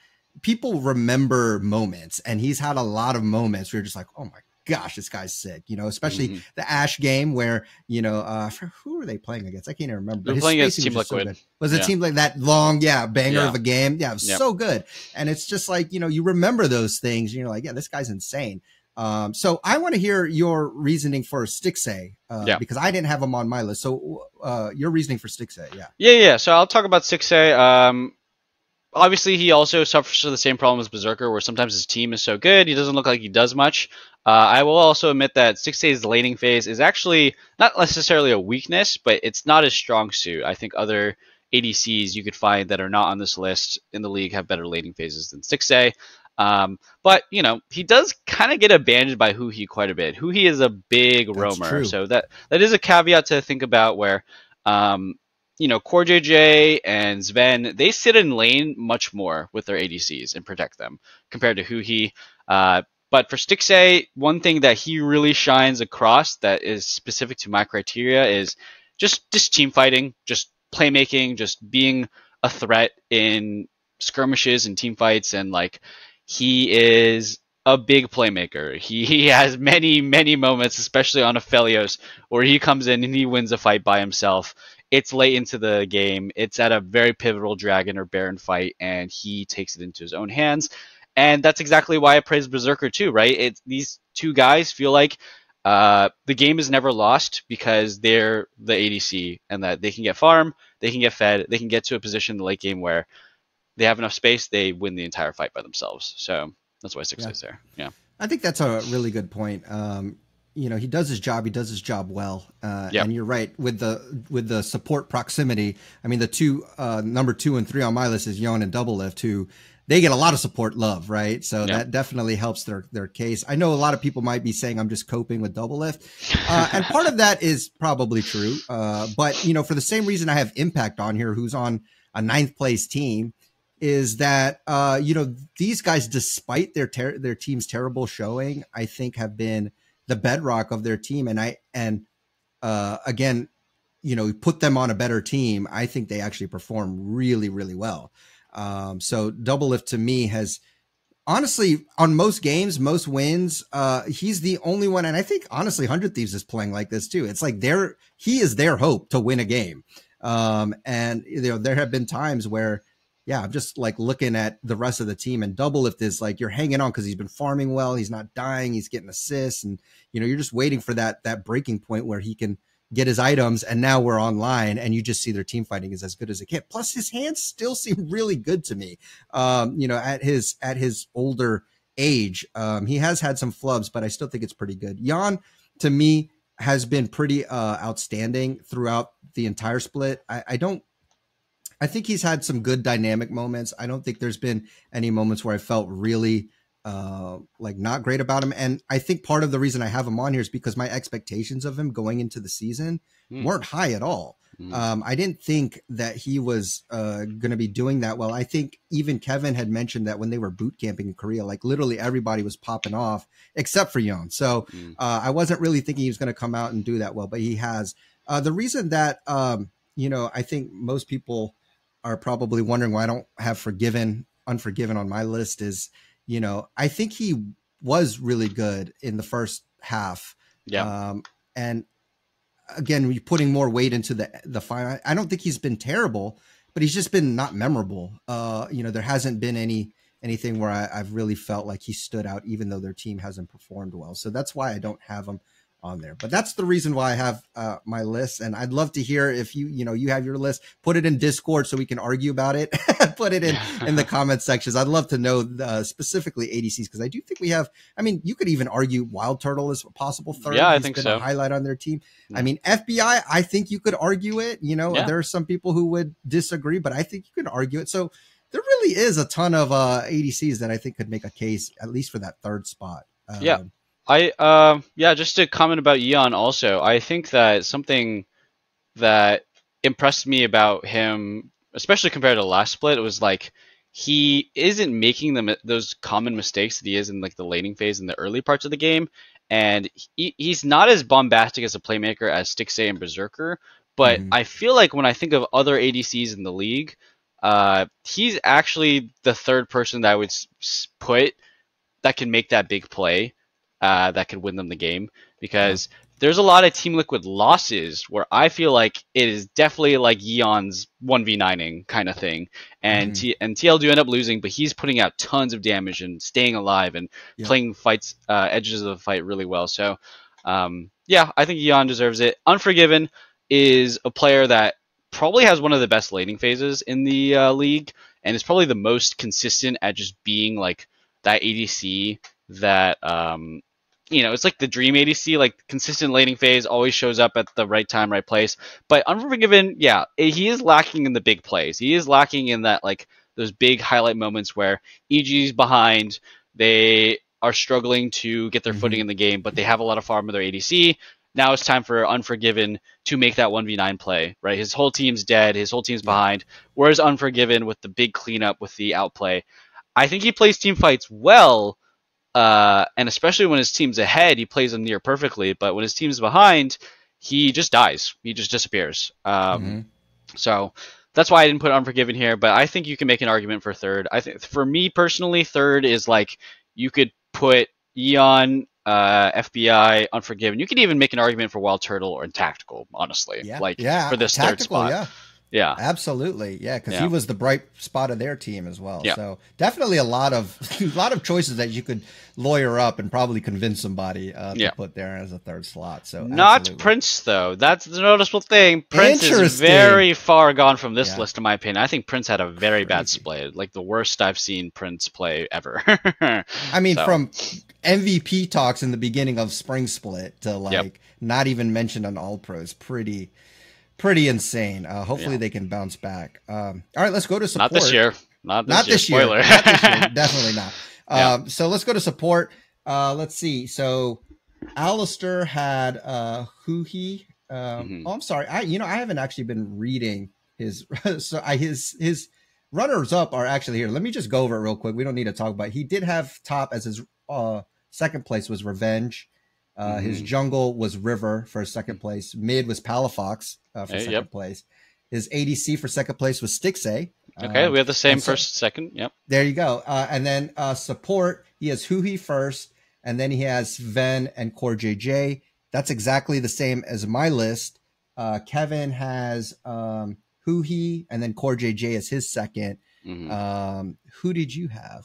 people remember moments, and he's had a lot of moments where you're just like, oh my gosh, this guy's sick, you know, especially mm-hmm. the Ashe game where, you know, uh, who were they playing against? I can't even remember. They're playing against Team Liquid. Was it Team Liquid, that long, yeah, banger yeah. of a game? Yeah, it was yep. so good. And it's just like, you know, you remember those things and you're like, yeah, this guy's insane. Um, so I want to hear your reasoning for Stixxay, uh, yeah. because I didn't have him on my list. So uh, your reasoning for Stixxay, yeah. Yeah, yeah. So I'll talk about Stixxay. Um, Obviously, he also suffers from the same problem as Berserker, where sometimes his team is so good, he doesn't look like he does much. Uh, I will also admit that Stixxay's laning phase is actually not necessarily a weakness, but it's not his strong suit. I think other A D Cs you could find that are not on this list in the league have better laning phases than Stixxay. Um, but, you know, he does kind of get abandoned by Huhi quite a bit. Huhi is a big That's roamer, true. so that that is a caveat to think about where... Um, you know, CoreJJ and Sven, they sit in lane much more with their A D Cs and protect them compared to Huhi. Uh, but for Stixxay, one thing that he really shines across that is specific to my criteria is just, just team fighting, just playmaking, just being a threat in skirmishes and team fights. And like, he is a big playmaker. He, he has many, many moments, especially on Aphelios, where he comes in and he wins a fight by himself. It's late into the game. It's at a very pivotal dragon or baron fight, and he takes it into his own hands. And that's exactly why I praise Berserker too, right? It's, these two guys feel like uh, the game is never lost because they're the A D C, and that they can get farm, they can get fed, they can get to a position in the late game where they have enough space, they win the entire fight by themselves. So that's why Stixxay's yeah. there. Yeah, I think that's a really good point. Um, you know, he does his job. He does his job well. Uh, yep. And you're right with the with the support proximity. I mean, the two uh, number two and three on my list is Yeon and Doublelift, who they get a lot of support love, right? So yep. that definitely helps their their case. I know a lot of people might be saying I'm just coping with Doublelift, uh, and part of that is probably true. Uh, but you know, for the same reason I have Impact on here, who's on a ninth place team, is that uh, you know, these guys, despite their ter their team's terrible showing, I think have been the bedrock of their team. And I, and, uh, again, you know, we put them on a better team. I think they actually perform really, really well. Um, so Doublelift to me has honestly on most games, most wins, uh, he's the only one. And I think honestly, Hundred Thieves is playing like this too. It's like they're, he is their hope to win a game. Um, and you know, there have been times where, yeah, I'm just like looking at the rest of the team, and Doublelift is like, you're hanging on because he's been farming well. He's not dying. He's getting assists. And, you know, you're just waiting for that, that breaking point where he can get his items, and now we're online, and you just see their team fighting is as good as it can. Plus, his hands still seem really good to me. Um, you know, at his at his older age, um, he has had some flubs, but I still think it's pretty good. Yeon, to me, has been pretty uh, outstanding throughout the entire split. I, I don't. I think he's had some good dynamic moments. I don't think there's been any moments where I felt really uh, like not great about him. And I think part of the reason I have him on here is because my expectations of him going into the season mm. weren't high at all. Mm. Um, I didn't think that he was uh, going to be doing that well. I think even Kevin had mentioned that when they were boot camping in Korea, like literally everybody was popping off except for Yeon. So mm. uh, I wasn't really thinking he was going to come out and do that well, but he has. Uh, the reason that, um, you know, I think most people are probably wondering why I don't have Forgiven, Unforgiven on my list is, you know, I think he was really good in the first half. Yeah. Um, and again, you're putting more weight into the, the final. I don't think he's been terrible, but he's just been not memorable. Uh, you know, there hasn't been any, anything where I, I've really felt like he stood out, even though their team hasn't performed well. So that's why I don't have him on there, but that's the reason why I have uh, my list, and I'd love to hear if you you know you have your list. Put it in Discord so we can argue about it. Put it in in the comment sections. I'd love to know uh, specifically A D Cs, because I do think we have. I mean, you could even argue Wild Turtle is a possible third. Yeah, I He's think been so. A highlight on their team. Yeah. I mean, F B I. I think you could argue it. You know, yeah. There are some people who would disagree, but I think you could argue it. So there really is a ton of uh, A D Cs that I think could make a case at least for that third spot. Um, yeah. I uh, yeah, just to comment about Yeon also, I think that something that impressed me about him, especially compared to last split, was like he isn't making them those common mistakes that he is in like the laning phase in the early parts of the game, and he, he's not as bombastic as a playmaker as Stixxay and Berserker, but mm-hmm. I feel like when I think of other A D Cs in the league, uh, he's actually the third person that I would put that can make that big play. Uh, that could win them the game, because there's a lot of Team Liquid losses where I feel like it is definitely like Yeon's one v nine ing kind of thing, and mm-hmm. T and T L do end up losing, but he's putting out tons of damage and staying alive and yeah. playing fights uh, edges of the fight really well. So um, yeah, I think Yeon deserves it. Unforgiven is a player that probably has one of the best laning phases in the uh, league, and is probably the most consistent at just being like that A D C that um, you know, it's like the dream A D C, like consistent laning phase, always shows up at the right time, right place. But Unforgiven, yeah, he is lacking in the big plays. He is lacking in that, like those big highlight moments where E G's behind, they are struggling to get their mm-hmm. footing in the game, but they have a lot of farm with their A D C. Now it's time for Unforgiven to make that one v nine play, right? His whole team's dead, his whole team's behind. Whereas Unforgiven with the big cleanup, with the outplay, I think he plays team fights well. Uh, and especially when his team's ahead, he plays them near perfectly. But when his team's behind, he just dies. He just disappears. Um, mm-hmm. So that's why I didn't put Unforgiven here. But I think you can make an argument for third. I think for me personally, third is like you could put Yeon, uh, F B I, Unforgiven. You could even make an argument for Wild Turtle or Tactical. Honestly, yeah, like yeah, for this Tactical, third spot. Yeah. Yeah, absolutely. Yeah, because yeah. he was the bright spot of their team as well. Yeah. So definitely a lot of a lot of choices that you could lawyer up and probably convince somebody uh, to yeah. put there as a third slot. So not absolutely. Prince though. That's the noticeable thing. Prince is very far gone from this yeah. list, in my opinion. I think Prince had a very Crazy. bad split, like the worst I've seen Prince play ever. I mean, so. from M V P talks in the beginning of Spring Split to like yep. not even mentioned on All Pros, pretty. Pretty insane. Uh, hopefully yeah. they can bounce back. Um, all right, let's go to support. Not this year. Not this, not year. this year. Spoiler. Not this year. Definitely not. Um, yeah. So let's go to support. Uh, let's see. So Alistair had uh, Huhi. Um, mm-hmm. Oh, I'm sorry. I you know I haven't actually been reading his so I, his his runners up are actually here. Let me just go over it real quick. We don't need to talk about it. He did have top as his uh, second place was Revenge. Uh, mm-hmm. His jungle was River for second place. Mid was Palafox uh, for hey, second yep. place. His A D C for second place was Stixxay. Okay, um, we have the same so, first, second. Yep. There you go. Uh, and then uh, support, he has Huhi first, and then he has Ven and CoreJJ. That's exactly the same as my list. Uh, Kevin has um, Huhi, and then CoreJJ is his second. Mm-hmm. um, who did you have?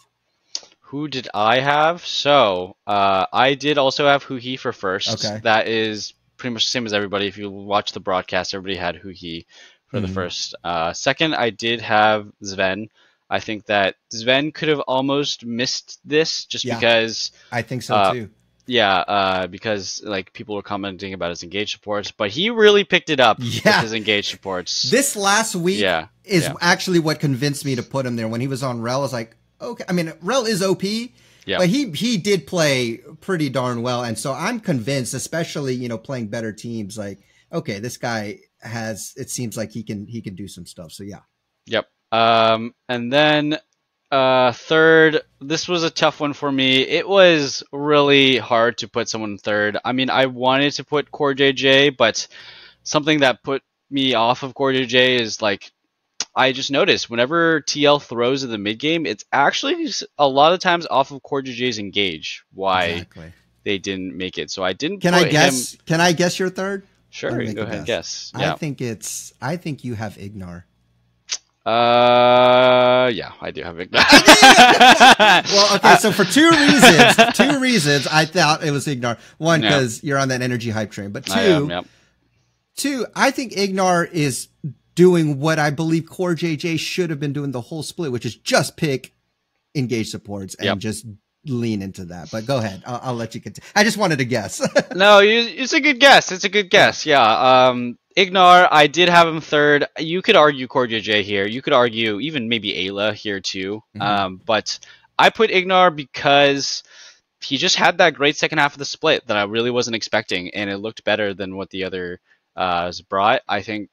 Who did I have? So uh, I did also have Huhi for first. Okay. That is pretty much the same as everybody. If you watch the broadcast, everybody had Huhi for mm-hmm. the first. Uh, second, I did have Sven. I think that Sven could have almost missed this just yeah, because... I think so, uh, too. Yeah, uh, because like people were commenting about his engage supports, but he really picked it up yeah. with his engage supports. This last week yeah, is yeah. actually what convinced me to put him there. When he was on Rell, I was like, okay. I mean, Rell is O P, yeah. but he, he did play pretty darn well. And so I'm convinced, especially, you know, playing better teams, like, okay, this guy has, it seems like he can, he can do some stuff. So yeah. Yep. Um, and then, uh, third, this was a tough one for me. It was really hard to put someone third. I mean, I wanted to put CoreJJ, but something that put me off of CoreJJ is like, I just noticed whenever T L throws in the mid game, it's actually a lot of times off of CoreJJ's engage. Why exactly. they didn't make it. So I didn't. Can I guess? Him... Can I guess your third? Sure. Go ahead. And guess. Yeah. I think it's, I think you have Ignar. Uh, yeah, I do have it. Well, okay, so for two reasons, two reasons I thought it was Ignar. One, because yeah. you're on that energy hype train, but two, I am, yep. two, I think Ignar is doing what I believe CoreJJ should have been doing the whole split, which is just pick engage supports and yep. just lean into that. But go ahead, I'll, I'll let you continue. I just wanted to guess. No, it's a good guess. It's a good guess. Yeah. yeah. Um, Ignar, I did have him third. You could argue CoreJJ here. You could argue even maybe Ayla here too. Mm-hmm. Um, but I put Ignar because he just had that great second half of the split that I really wasn't expecting, and it looked better than what the other uh, brought. I think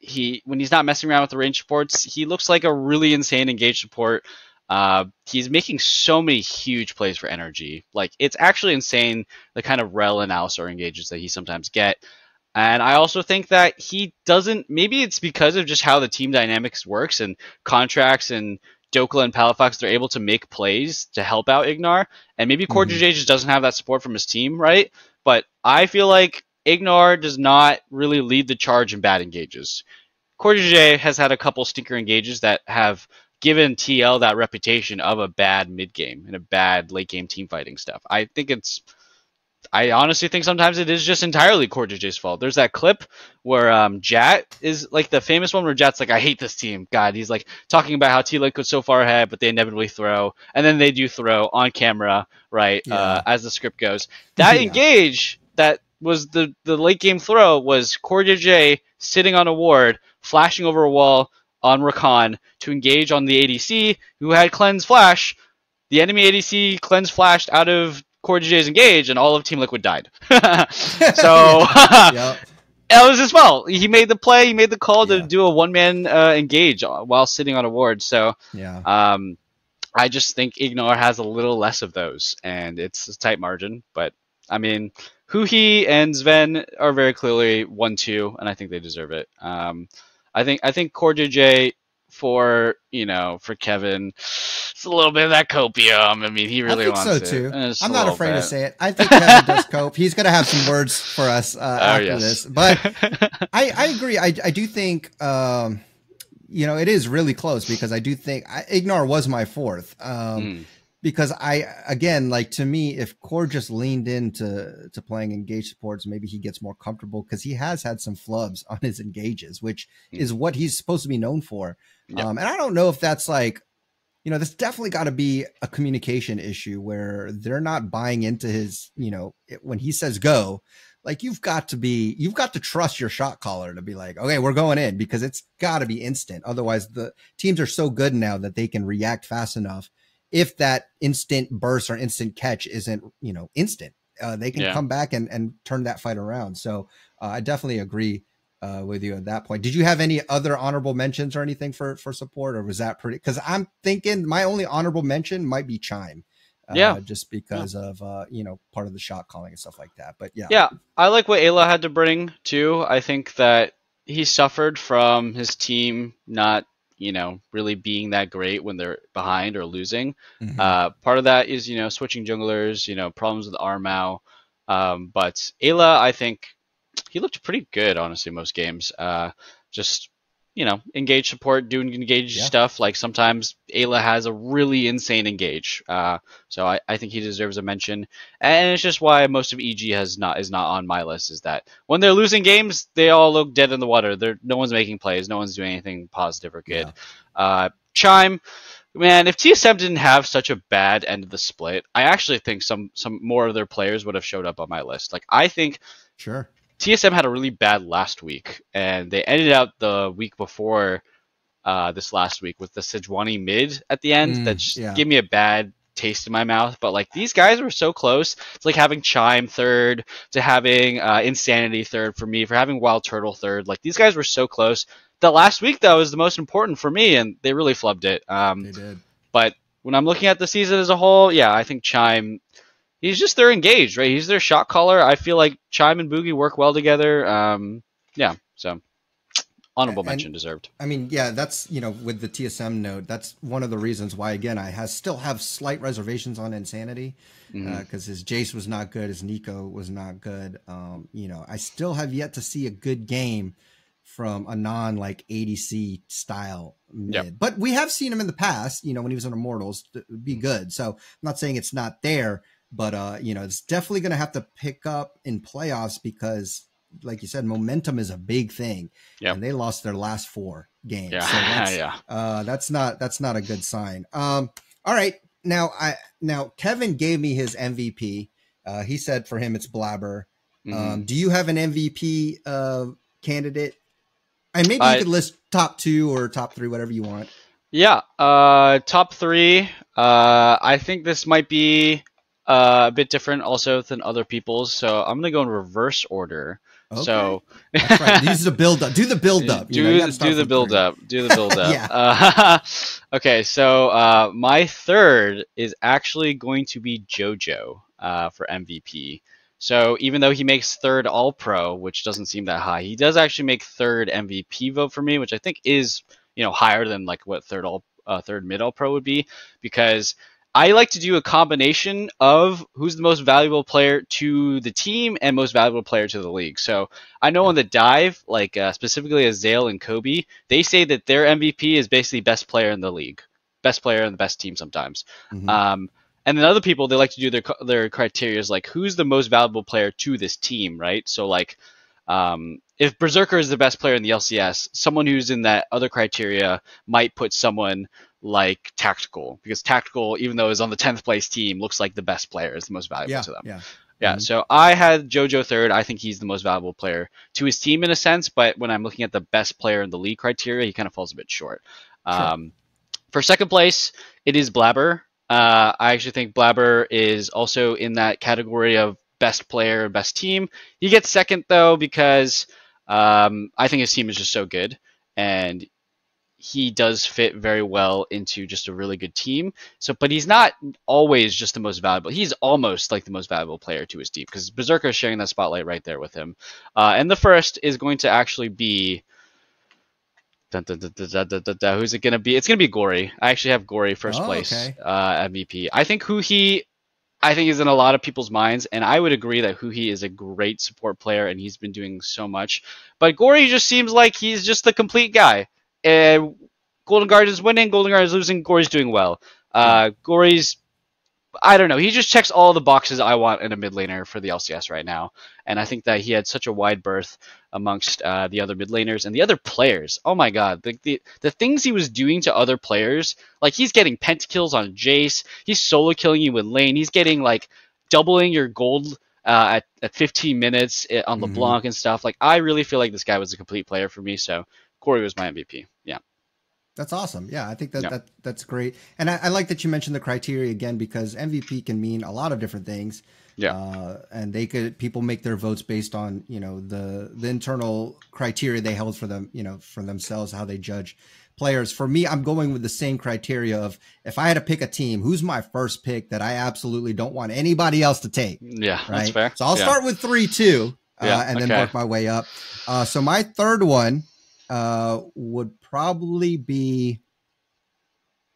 he, when he's not messing around with the range supports, he looks like a really insane engage support. Uh, he's making so many huge plays for N R G. Like, it's actually insane the kind of Rel and Alistair engages that he sometimes get. And I also think that he doesn't, maybe it's because of just how the team dynamics works and Contracts and Dokla and Palafox, they're able to make plays to help out Ignar. And maybe CoreJJ mm-hmm. just doesn't have that support from his team, right? But I feel like Ignar does not really lead the charge in bad engages. CoreJJ has had a couple stinker engages that have given T L that reputation of a bad mid-game and a bad late-game teamfighting stuff. I think it's... I honestly think sometimes it is just entirely CoreJJ's fault. There's that clip where um, Jat is like the famous one where Jat's like, I hate this team. God, he's like talking about how T-Liquid was so far ahead, but they inevitably throw. And then they do throw on camera, right, yeah. uh, as the script goes. That yeah. engage that was the, the late game throw was CoreJJ sitting on a ward, flashing over a wall on Rakan to engage on the A D C who had Cleanse Flash. The enemy A D C Cleanse Flashed out of CoreJJ's engage and all of Team Liquid died. So that was his fault. He made the play, he made the call to yeah. do a one-man uh, engage while sitting on a ward. So yeah. um, I just think Ignar has a little less of those, and it's a tight margin. But I mean, Huhi and Sven are very clearly one two, and I think they deserve it. Um, I think I think CoreJJ for you know for Kevin. A little bit of that copium. I mean, he really wants so it. Too. I'm not afraid bit. to say it. I think Kevin does cope. He's going to have some words for us uh, oh, after yes. this. But I, I agree. I, I do think, um, you know, it is really close because I do think I, Ignar was my fourth. Um, mm. Because I, again, like to me, if Core just leaned into to playing engage supports, maybe he gets more comfortable because he has had some flubs on his engages, which mm. is what he's supposed to be known for. Yep. Um, and I don't know if that's like, you know, this definitely got to be a communication issue where they're not buying into his, you know, it, when he says go, like you've got to be, you've got to trust your shot caller to be like, okay, we're going in, because it's got to be instant. Otherwise, the teams are so good now that they can react fast enough. If that instant burst or instant catch isn't, you know, instant, uh, they can yeah. come back and, and turn that fight around. So uh, I definitely agree Uh, with you at that point. Did you have any other honorable mentions or anything for for support, or was that pretty? Because I'm thinking my only honorable mention might be Chime, uh, yeah, just because yeah. of uh, you know, part of the shot calling and stuff like that. But yeah, yeah, I like what Ayla had to bring too. I think that he suffered from his team not, you know, really being that great when they're behind or losing. Mm-hmm. Uh, part of that is, you know, switching junglers, you know, problems with Armao. Um, but Ayla, I think. He looked pretty good, honestly, most games. Uh, just you know, engage support, doing engage yeah. stuff. Like sometimes Ayla has a really insane engage. Uh, so I, I think he deserves a mention. And it's just why most of E G has not is not on my list, is that when they're losing games, they all look dead in the water. They're, no one's making plays. No one's doing anything positive or good. Yeah. Uh, Chime, man, if T S M didn't have such a bad end of the split, I actually think some, some more of their players would have showed up on my list. Like I think... Sure. T S M had a really bad last week, and they ended out the week before uh, this last week with the Sejuani mid at the end. Mm, that just yeah. gave me a bad taste in my mouth. But like these guys were so close. It's like having Chime third to having uh, Insanity third for me, for having Wild Turtle third. Like these guys were so close. The last week though was the most important for me, and they really flubbed it. Um, they did. But when I'm looking at the season as a whole, yeah, I think Chime. He's just their engaged, right? He's their shot caller. I feel like Chime and Boogie work well together. Um, yeah, so honorable mention and, deserved. I mean, yeah, that's, you know, with the T S M note, that's one of the reasons why, again, I has, still have slight reservations on Insanity because mm-hmm. uh, his Jace was not good. His Nico was not good. Um, you know, I still have yet to see a good game from a non like A D C style mid. Yep. But we have seen him in the past, you know, when he was on Immortals, be good. So I'm not saying it's not there. But, uh, you know, it's definitely going to have to pick up in playoffs because, like you said, momentum is a big thing. Yep. And they lost their last four games. Yeah. So that's, yeah. Uh, that's not that's not a good sign. Um, all right. Now, I now Kevin gave me his M V P. Uh, he said for him, it's Blaber. Mm-hmm. Um, do you have an M V P uh, candidate? And maybe I, you could list top two or top three, whatever you want. Yeah. Uh, top three. Uh, I think this might be... Uh, a bit different also than other people's, so I'm gonna go in reverse order. Okay. So that's right. Use the build up. Do the build up. Do, you know, you do the build three. up. Do the build up. yeah. uh, okay, so uh, my third is actually going to be JoJo uh, for M V P. So even though he makes third All Pro, which doesn't seem that high, he does actually make third M V P vote for me, which I think is, you know, higher than like what third all uh, third mid All Pro would be, because I like to do a combination of who's the most valuable player to the team and most valuable player to the league. So I know on the dive, like uh, specifically Azale and Kobe, they say that their M V P is basically best player in the league, best player in the best team sometimes. Mm-hmm. Um, and then other people, they like to do their their criteria is like who's the most valuable player to this team, right? So like um, if Berserker is the best player in the L C S, someone who's in that other criteria might put someone like Tactical, because Tactical, even though is on the tenth place team, looks like the best player, is the most valuable yeah, to them. Yeah, yeah. Mm-hmm. So I had JoJo third. I think he's the most valuable player to his team in a sense, but when I'm looking at the best player in the league criteria, he kind of falls a bit short. Sure. Um, for second place, it is Blaber. Uh, I actually think Blaber is also in that category of best player, best team. He gets second though because um, I think his team is just so good, and he does fit very well into just a really good team. So, but he's not always just the most valuable. He's almost like the most valuable player to his team because Berserker is sharing that spotlight right there with him. Uh, and the first is going to actually be... Dun, dun, dun, dun, dun, dun, dun, dun, who's it going to be? It's going to be Gori. I actually have Gori first oh, place okay. uh, M V P. I think Huhi... I think he's in a lot of people's minds, and I would agree that Huhi is a great support player, and he's been doing so much. But Gori just seems like he's just the complete guy. And Golden Guard is winning, Golden Guard is losing, Gori's doing well. Uh, Gori's, I don't know, he just checks all the boxes I want in a mid laner for the L C S right now. And I think that he had such a wide berth amongst uh, the other mid laners and the other players. Oh my god, the, the the things he was doing to other players, like he's getting pentakills on Jace, he's solo killing you in lane, he's getting like doubling your gold uh, at, at fifteen minutes on mm-hmm. LeBlanc and stuff. Like I really feel like this guy was a complete player for me, so Gori was my M V P. Yeah. That's awesome. Yeah, I think that, yeah. that that's great. And I, I like that you mentioned the criteria again, because M V P can mean a lot of different things. Yeah. Uh, and they could, people make their votes based on, you know, the, the internal criteria they held for them, you know, for themselves, how they judge players. For me, I'm going with the same criteria of if I had to pick a team, who's my first pick that I absolutely don't want anybody else to take. Yeah, right? That's fair. So I'll yeah. start with three, two, uh, yeah, and then okay. work my way up. Uh, so my third one, uh would probably be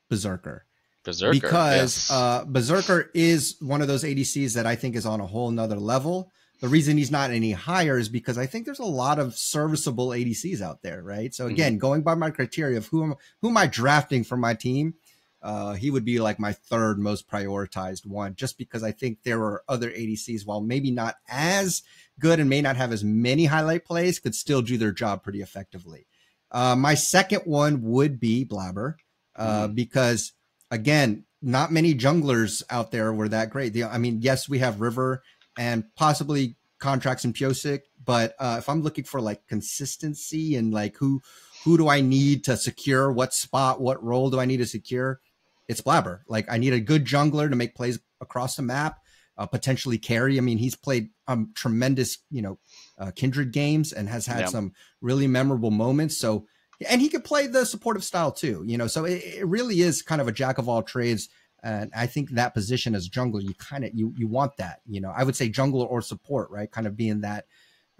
Berserker. Berserker because yes. uh Berserker is one of those A D Cs that I think is on a whole nother level. The reason he's not any higher is because I think there's a lot of serviceable A D Cs out there, right? So again, mm-hmm. going by my criteria of who am, who am I drafting for my team, uh, he would be like my third most prioritized one, just because I think there are other A D Cs, while maybe not as good and may not have as many highlight plays, could still do their job pretty effectively. Uh, my second one would be Blaber, uh, mm-hmm. because again, not many junglers out there were that great. The, I mean, yes, we have River and possibly Contracts and Pyosik, but uh, if I'm looking for like consistency and like who who do I need to secure, what spot, what role do I need to secure, it's Blaber. Like I need a good jungler to make plays across the map, uh, potentially carry. I mean, he's played um, tremendous, you know, uh, Kindred games and has had yeah. some really memorable moments. So, and he could play the supportive style too, you know. So it, it really is kind of a jack of all trades. And I think that position as jungler, you kind of, you, you want that, you know, I would say jungler or support, right? Kind of being that,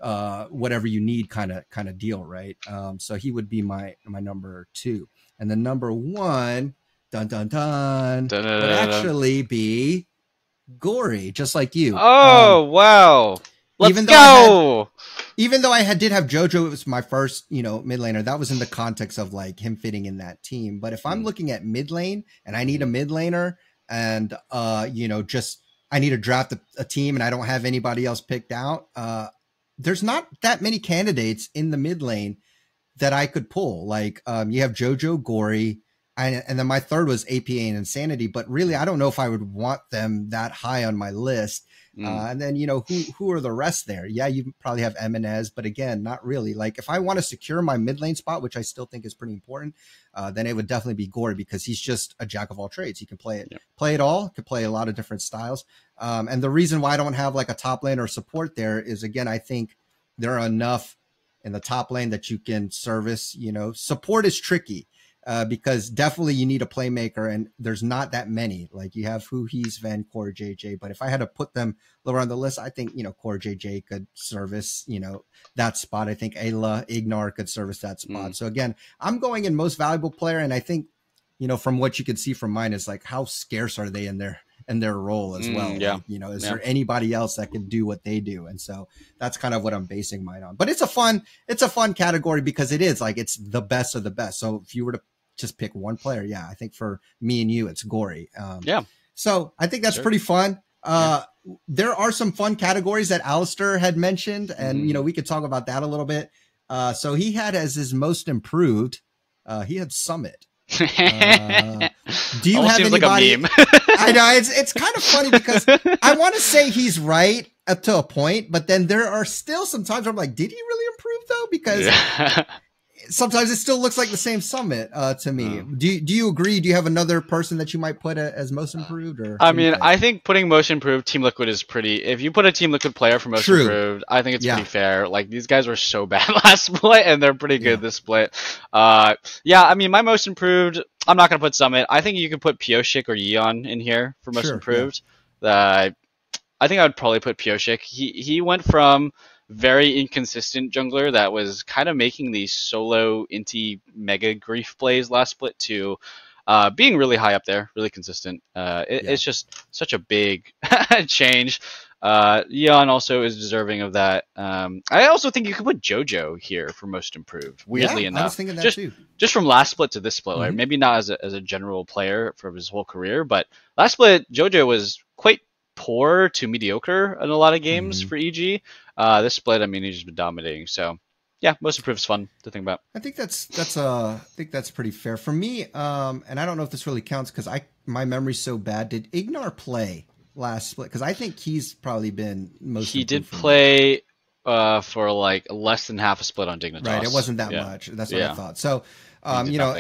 uh, whatever you need kind of, kind of deal. Right. Um, so he would be my, my number two, and the number one dun, dun, dun, dun, dun, would dun, actually dun. be Gori, just like you. Oh, um, wow. Let's even though go. I had, even though I had, did have JoJo, it was my first, you know, mid laner. That was in the context of like him fitting in that team. But if I'm looking at mid lane and I need a mid laner and, uh, you know, just I need to draft a, a team and I don't have anybody else picked out, uh, there's not that many candidates in the mid lane that I could pull. Like um, you have JoJo, Gori, I, and then my third was A P A and Insanity. But really, I don't know if I would want them that high on my list. Uh, and then, you know, who who are the rest there? Yeah, you probably have EMENES, but again, not really. Like if I want to secure my mid lane spot, which I still think is pretty important, uh, then it would definitely be Gori, because he's just a jack of all trades. He can play it, yeah. play it all, can play a lot of different styles. Um, and the reason why I don't have like a top lane or support there is, again, I think there are enough in the top lane that you can service, you know. Support is tricky. Uh, because definitely you need a playmaker, and there's not that many. Like you have Huhi's, Van, CoreJJ, but if I had to put them lower on the list, I think, you know, CoreJJ could service, you know, that spot. I think Ayla, Ignar could service that spot. Mm. So again, I'm going in most valuable player, and I think, you know, from what you can see from mine is like how scarce are they in their in their role as mm, well. Yeah. Like, you know, is yeah. there anybody else that can do what they do? And so that's kind of what I'm basing mine on. But it's a fun, it's a fun category because it is like it's the best of the best. So if you were to just pick one player. Yeah. I think for me and you, it's Gori. Um, yeah. So I think that's sure. pretty fun. Uh, yeah. There are some fun categories that Alistair had mentioned, and, mm. you know, we could talk about that a little bit. Uh, so he had as his most improved, uh, he had Summit. Uh, do you have anybody? Like I know it's, it's kind of funny because I want to say he's right up to a point, but then there are still some times where I'm like, did he really improve though? Because yeah. sometimes it still looks like the same Summit uh, to me. Um, do, do you agree? Do you have another person that you might put a, as most improved? Or I mean, think? I think putting most improved Team Liquid is pretty... If you put a Team Liquid player for most True. improved, I think it's yeah. pretty fair. Like, these guys were so bad last split, and they're pretty good yeah. this split. Uh, yeah, I mean, my most improved... I'm not going to put Summit. I think you could put Pyosik or Yeon in here for most sure, improved. Yeah. Uh, I think I would probably put Pyosik. He, he went from... very inconsistent jungler that was kind of making these solo inti mega grief plays last split to uh, being really high up there, really consistent. Uh, it, yeah. It's just such a big change. Uh, Yeon also is deserving of that. Um, I also think you could put JoJo here for most improved, weirdly yeah, enough. I was thinking that just, too. Just from last split to this split, mm-hmm. right? Maybe not as a, as a general player for his whole career, but last split, JoJo was quite poor to mediocre in a lot of games mm-hmm. for E G. Uh, this split, I mean, he's just been dominating. So, yeah, most improved is fun to think about. I think that's that's uh, I think that's pretty fair for me. Um, and I don't know if this really counts because I my memory's so bad. Did Ignar play last split? Because I think he's probably been most. He did play uh, for like less than half a split on Dignitas. Right, it wasn't that yeah. much. That's what yeah. I thought. So. Um, you know,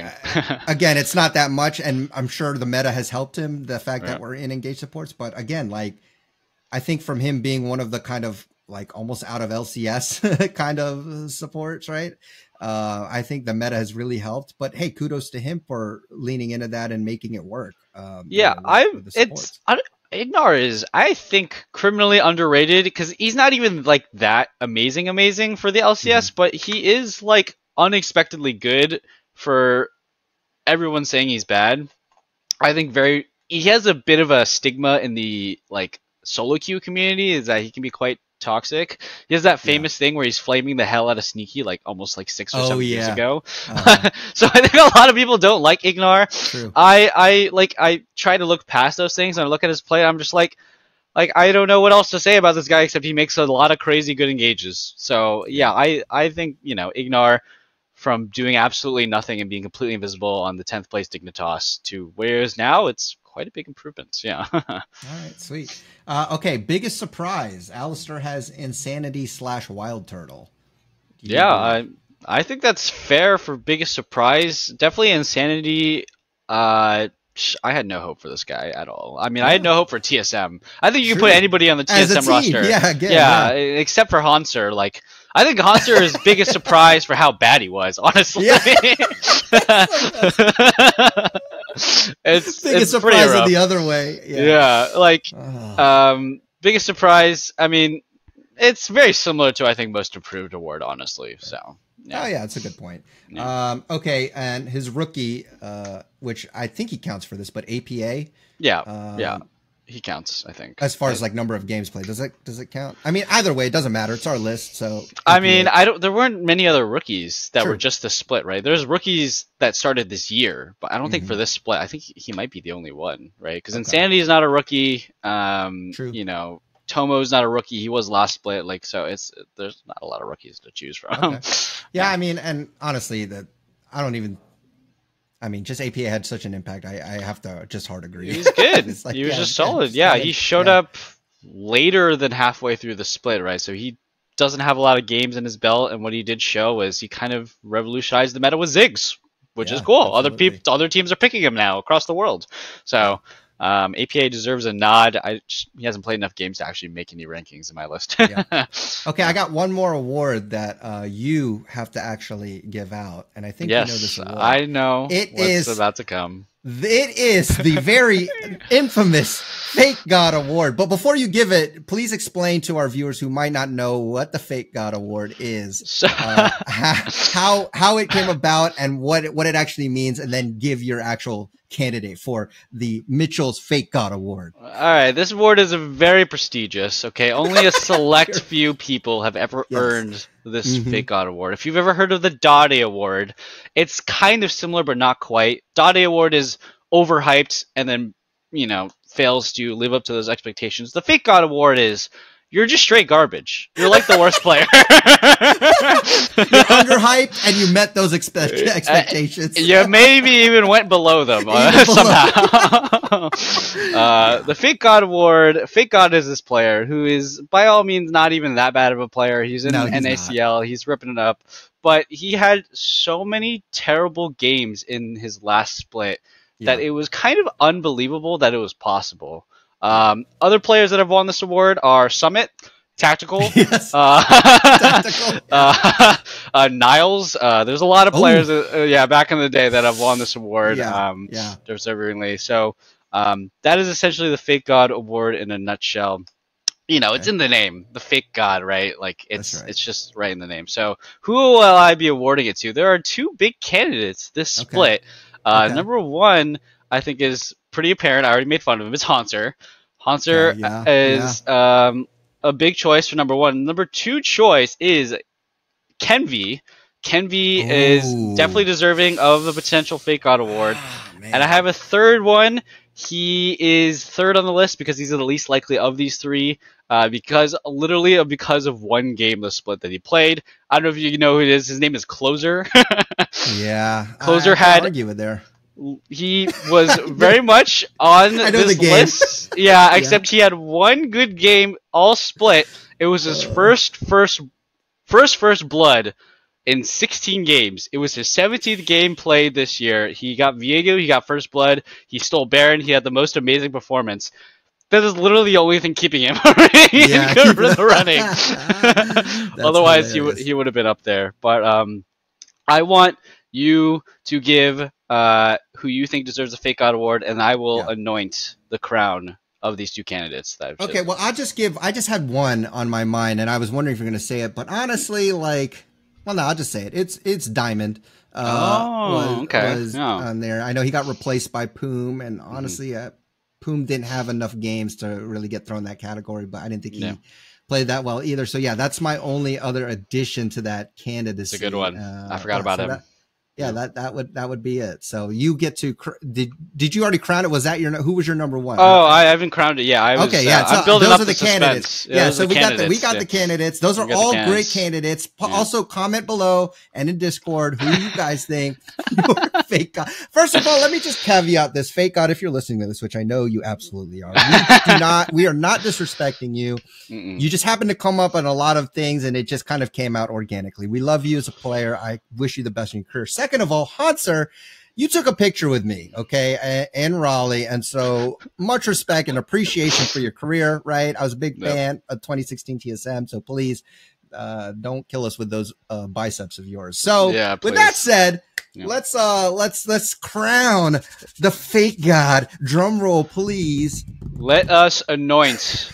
again, it's not that much, and I'm sure the meta has helped him, the fact yeah. that we're in engaged supports. But again, like, I think from him being one of the kind of like almost out of L C S kind of supports, right? Uh, I think the meta has really helped. But hey, kudos to him for leaning into that and making it work. Um, yeah, you know, with, I it's I Ignar is, I think, criminally underrated because he's not even like that amazing, amazing for the L C S, mm-hmm. but he is like unexpectedly good. For everyone saying he's bad, I think very he has a bit of a stigma in the like solo queue community is that he can be quite toxic. He has that famous yeah. thing where he's flaming the hell out of Sneaky like almost like six or oh, seven yeah. years ago. Uh-huh. So I think a lot of people don't like Ignar. True. I I like I try to look past those things and I look at his play. I'm just like, like I don't know what else to say about this guy except he makes a lot of crazy good engages. So yeah, I I think you know Ignar from doing absolutely nothing and being completely invisible on the tenth place Dignitas to whereas now it's quite a big improvement. Yeah. All right, sweet. Uh, okay, biggest surprise. Alistair has Insanity slash Wild Turtle. Yeah, I, I think that's fair for biggest surprise. Definitely Insanity. Uh, I had no hope for this guy at all. I mean, yeah. I had no hope for T S M. I think you can True. put anybody on the T S M roster. Yeah, again, yeah, yeah, except for Hauntzer. Like, I think Hauntzer is biggest surprise for how bad he was, honestly. Yeah. it's biggest it's surprise in the other way. Yeah, yeah like oh. um, biggest surprise. I mean, it's very similar to I think most improved award, honestly. Right. So. Yeah. Oh yeah, that's a good point. Yeah. Um, okay, and his rookie, uh, which I think he counts for this, but A P A. Yeah, um, yeah, he counts. I think as far I, as like number of games played, does it does it count? I mean, either way, it doesn't matter. It's our list, so. A P A. I mean, I don't. There weren't many other rookies that True. were just the split, right? There's rookies that started this year, but I don't mm-hmm. think for this split. I think he might be the only one, right? Because okay. Insanity is not a rookie. Um, True. You know. Tomo's not a rookie. He was last split, like so. It's there's not a lot of rookies to choose from. Okay. Yeah, yeah, I mean, and honestly, that I don't even. I mean, just A P A had such an impact. I, I have to just hard agree. He's good. like, he was yeah, just solid. Yeah, started, he showed yeah. up later than halfway through the split, right? So he doesn't have a lot of games in his belt, and what he did show was he kind of revolutionized the meta with Ziggs, which yeah, is cool. Absolutely. Other people, other teams are picking him now across the world. So. Um, A P A deserves a nod. I just, he hasn't played enough games to actually make any rankings in my list. yeah. Okay, I got one more award that uh, you have to actually give out, and I think yes, you know this award. I know it what's is about to come. It is the very infamous Fake God Award. But before you give it, please explain to our viewers who might not know what the Fake God Award is, uh, how how it came about, and what it, what it actually means, and then give your actual candidate for the Mitchell's Fake God Award. All right, this award is very prestigious. Okay, only a select sure. few people have ever yes. earned this mm-hmm. Fake God Award. If you've ever heard of the Dottie Award, it's kind of similar but not quite. Dottie Award is overhyped and then, you know, fails to live up to those expectations. The Fake God Award is you're just straight garbage. You're like the worst player. You're underhyped and you met those expe expectations. Uh, you maybe even went below them uh, somehow. uh, the Fake God Award, Fake God is this player who is by all means not even that bad of a player. He's in no, he's N A C L. Not. He's ripping it up. But he had so many terrible games in his last split yeah. that it was kind of unbelievable that it was possible. Um, other players that have won this award are Summit, Tactical, yes. uh, Tactical. uh, uh, Niles. Uh, there's a lot of players, that, uh, yeah, back in the day that have won this award. Yeah, um, yeah. Deservingly. So um, that is essentially the Fake God Award in a nutshell. You know, okay. it's in the name, the Fake God, right? Like it's right. it's just right in the name. So who will I be awarding it to? There are two big candidates this okay. split. Uh, okay. Number one, I think is pretty apparent. I already made fun of him. It's Hauntzer. Hauntzer uh, yeah, is yeah. Um, a big choice for number one. Number two choice is Kenvy. Kenvy Ooh. is definitely deserving of the potential Fake God Award. Oh, and I have a third one. He is third on the list because he's the least likely of these three. Uh, because literally because of one game, the split that he played. I don't know if you know who it is. His name is Closer. yeah. Closer I, I had argue with there. He was very much on this list. Yeah, except yeah. he had one good game all split. It was his uh, first first first first blood in sixteen games. It was his seventeenth game played this year. He got Viego, he got first blood, he stole Baron, he had the most amazing performance. That is literally the only thing keeping him yeah. good for the running. Otherwise hilarious. he would he would have been up there. But um I want you to give uh, who you think deserves a Fake God Award, and I will yeah. anoint the crown of these two candidates. That I've okay, chosen. Well, I'll just give. I just had one on my mind, and I was wondering if you're going to say it, but honestly, like, well, no, I'll just say it. It's it's Diamond. Uh, oh, was, okay. Was yeah. on there. I know he got replaced by Poom, and honestly, mm-hmm. uh, Poom didn't have enough games to really get thrown in that category, but I didn't think he. No. played that well either. So yeah, that's my only other addition to that candidacy. It's a good one. Uh, I forgot uh, about so him. That, yeah, that that would that would be it. So you get to cr did did you already crown it? Was that your who was your number one? Oh, I haven't crowned it. Yeah, I was. Okay, yeah, uh, so I'm building those up are the, the candidates. Yeah, yeah so we got the we got yeah. the candidates. Those are all great candidates. Yeah. Also, comment below and in Discord who you guys think your fake god. First of all, let me just caveat this: fake god, if you're listening to this, which I know you absolutely are, we do not. We are not disrespecting you. Mm -mm. You just happened to come up on a lot of things, and it just kind of came out organically. We love you as a player. I wish you the best in your career. Second of all, Hauntzer, you took a picture with me, okay, and Raleigh. And so much respect and appreciation for your career, right? I was a big fan of twenty sixteen T S M, so please uh, don't kill us with those uh, biceps of yours. So yeah, with that said, yeah. let's uh, let's let's crown the fake god. Drum roll, please. Let us anoint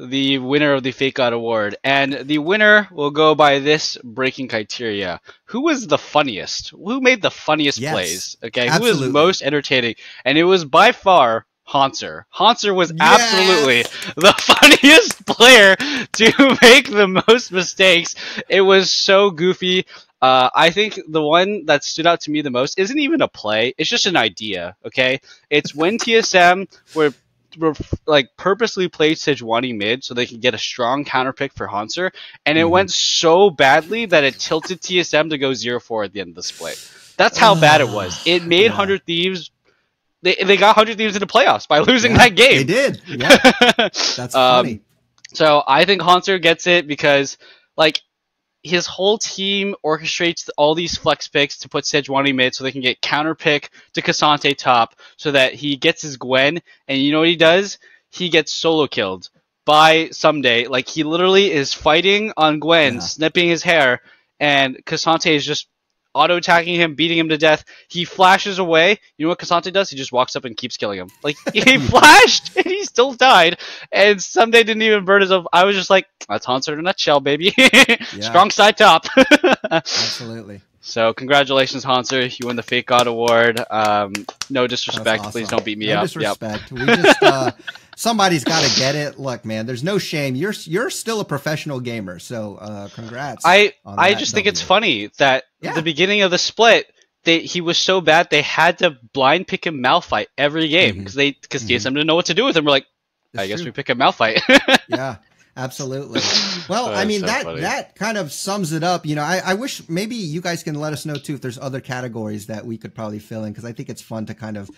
the winner of the Fake God Award, and the winner will go by this breaking criteria. Who was the funniest? Who made the funniest yes, plays? Okay, absolutely. Who was most entertaining? And it was by far Hauntzer. Hauntzer was yes! absolutely the funniest player to make the most mistakes. It was so goofy. Uh, I think the one that stood out to me the most isn't even a play. It's just an idea, okay? It's when T S M were... Were, like purposely played Sejuani mid so they could get a strong counter pick for Hauntzer, and it mm-hmm. went so badly that it tilted T S M to go zero four at the end of the split. That's how bad it was. It made yeah. one hundred Thieves. They, they got one hundred Thieves into playoffs by losing yeah, that game. They did. Yeah. That's um, funny. So I think Hauntzer gets it because like his whole team orchestrates all these flex picks to put Sejuani mid so they can get counter pick to Cassante top so that he gets his Gwen. And you know what he does? He gets solo killed by Someday. Like, he literally is fighting on Gwen, yeah. snipping his hair, and Cassante is just auto-attacking him, beating him to death. He flashes away. You know what Cassante does? He just walks up and keeps killing him. Like, he flashed, and he still died. And Someday didn't even burn his... I was just like, that's Hauntzer in a nutshell, baby. Yeah. Strong side top. Absolutely. So, congratulations, Hauntzer. You won the Fake God Award. Um, no disrespect. Awesome. Please don't beat me no up. No disrespect. Yep. We just... Uh... Somebody's got to get it. Look, man, there's no shame. You're you're still a professional gamer, so uh, congrats. I on I just w. think it's funny that yeah. the beginning of the split, they he was so bad they had to blind pick him Malphite every game because mm -hmm. they because mm -hmm. T S M didn't know what to do with him. We're like, it's I guess true. we pick him Malphite. Yeah, absolutely. Well, oh, I mean so that funny. that kind of sums it up. You know, I I wish maybe you guys can let us know too if there's other categories that we could probably fill in, because I think it's fun to kind of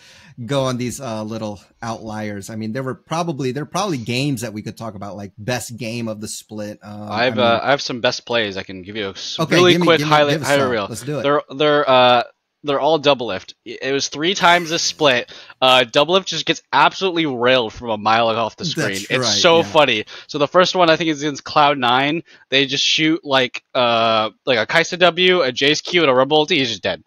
go on these uh, little outliers. I mean, there were probably there are probably games that we could talk about, like best game of the split. Um, I've I, mean, uh, I have some best plays. I can give you a okay, really give me, quick give me, highlight highlight reel. Let's do it. They're they're uh they're all Doublelift. It was three times this split. Uh, Doublelift just gets absolutely railed from a mile off the screen. That's it's right, so yeah. funny. So the first one I think is against Cloud nine. They just shoot like uh like a Kai'Sa W, a Jayce Q, and a Rumble ulti. He's just dead.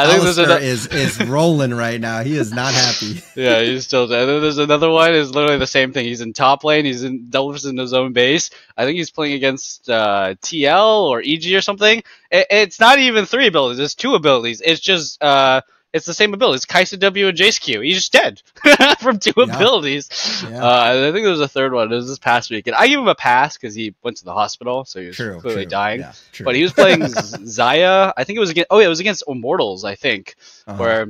I think Alistair there's is is rolling right now. He is not happy. Yeah, he's still dead. And then there's another one. Is literally the same thing. He's in top lane. He's in Doublelift's in his own base. I think he's playing against uh, T L or E G or something. It, it's not even three abilities. It's two abilities. It's just uh, it's the same abilities. Kai'Sa W and Jayce Q. He's just dead from two yeah. abilities. Yeah. Uh, and I think there was a third one. It was this past weekend. I give him a pass because he went to the hospital, so he was true, clearly true. dying. Yeah, but he was playing Zaya. I think it was against. Oh yeah, it was against Immortals. I think, uh-huh. where,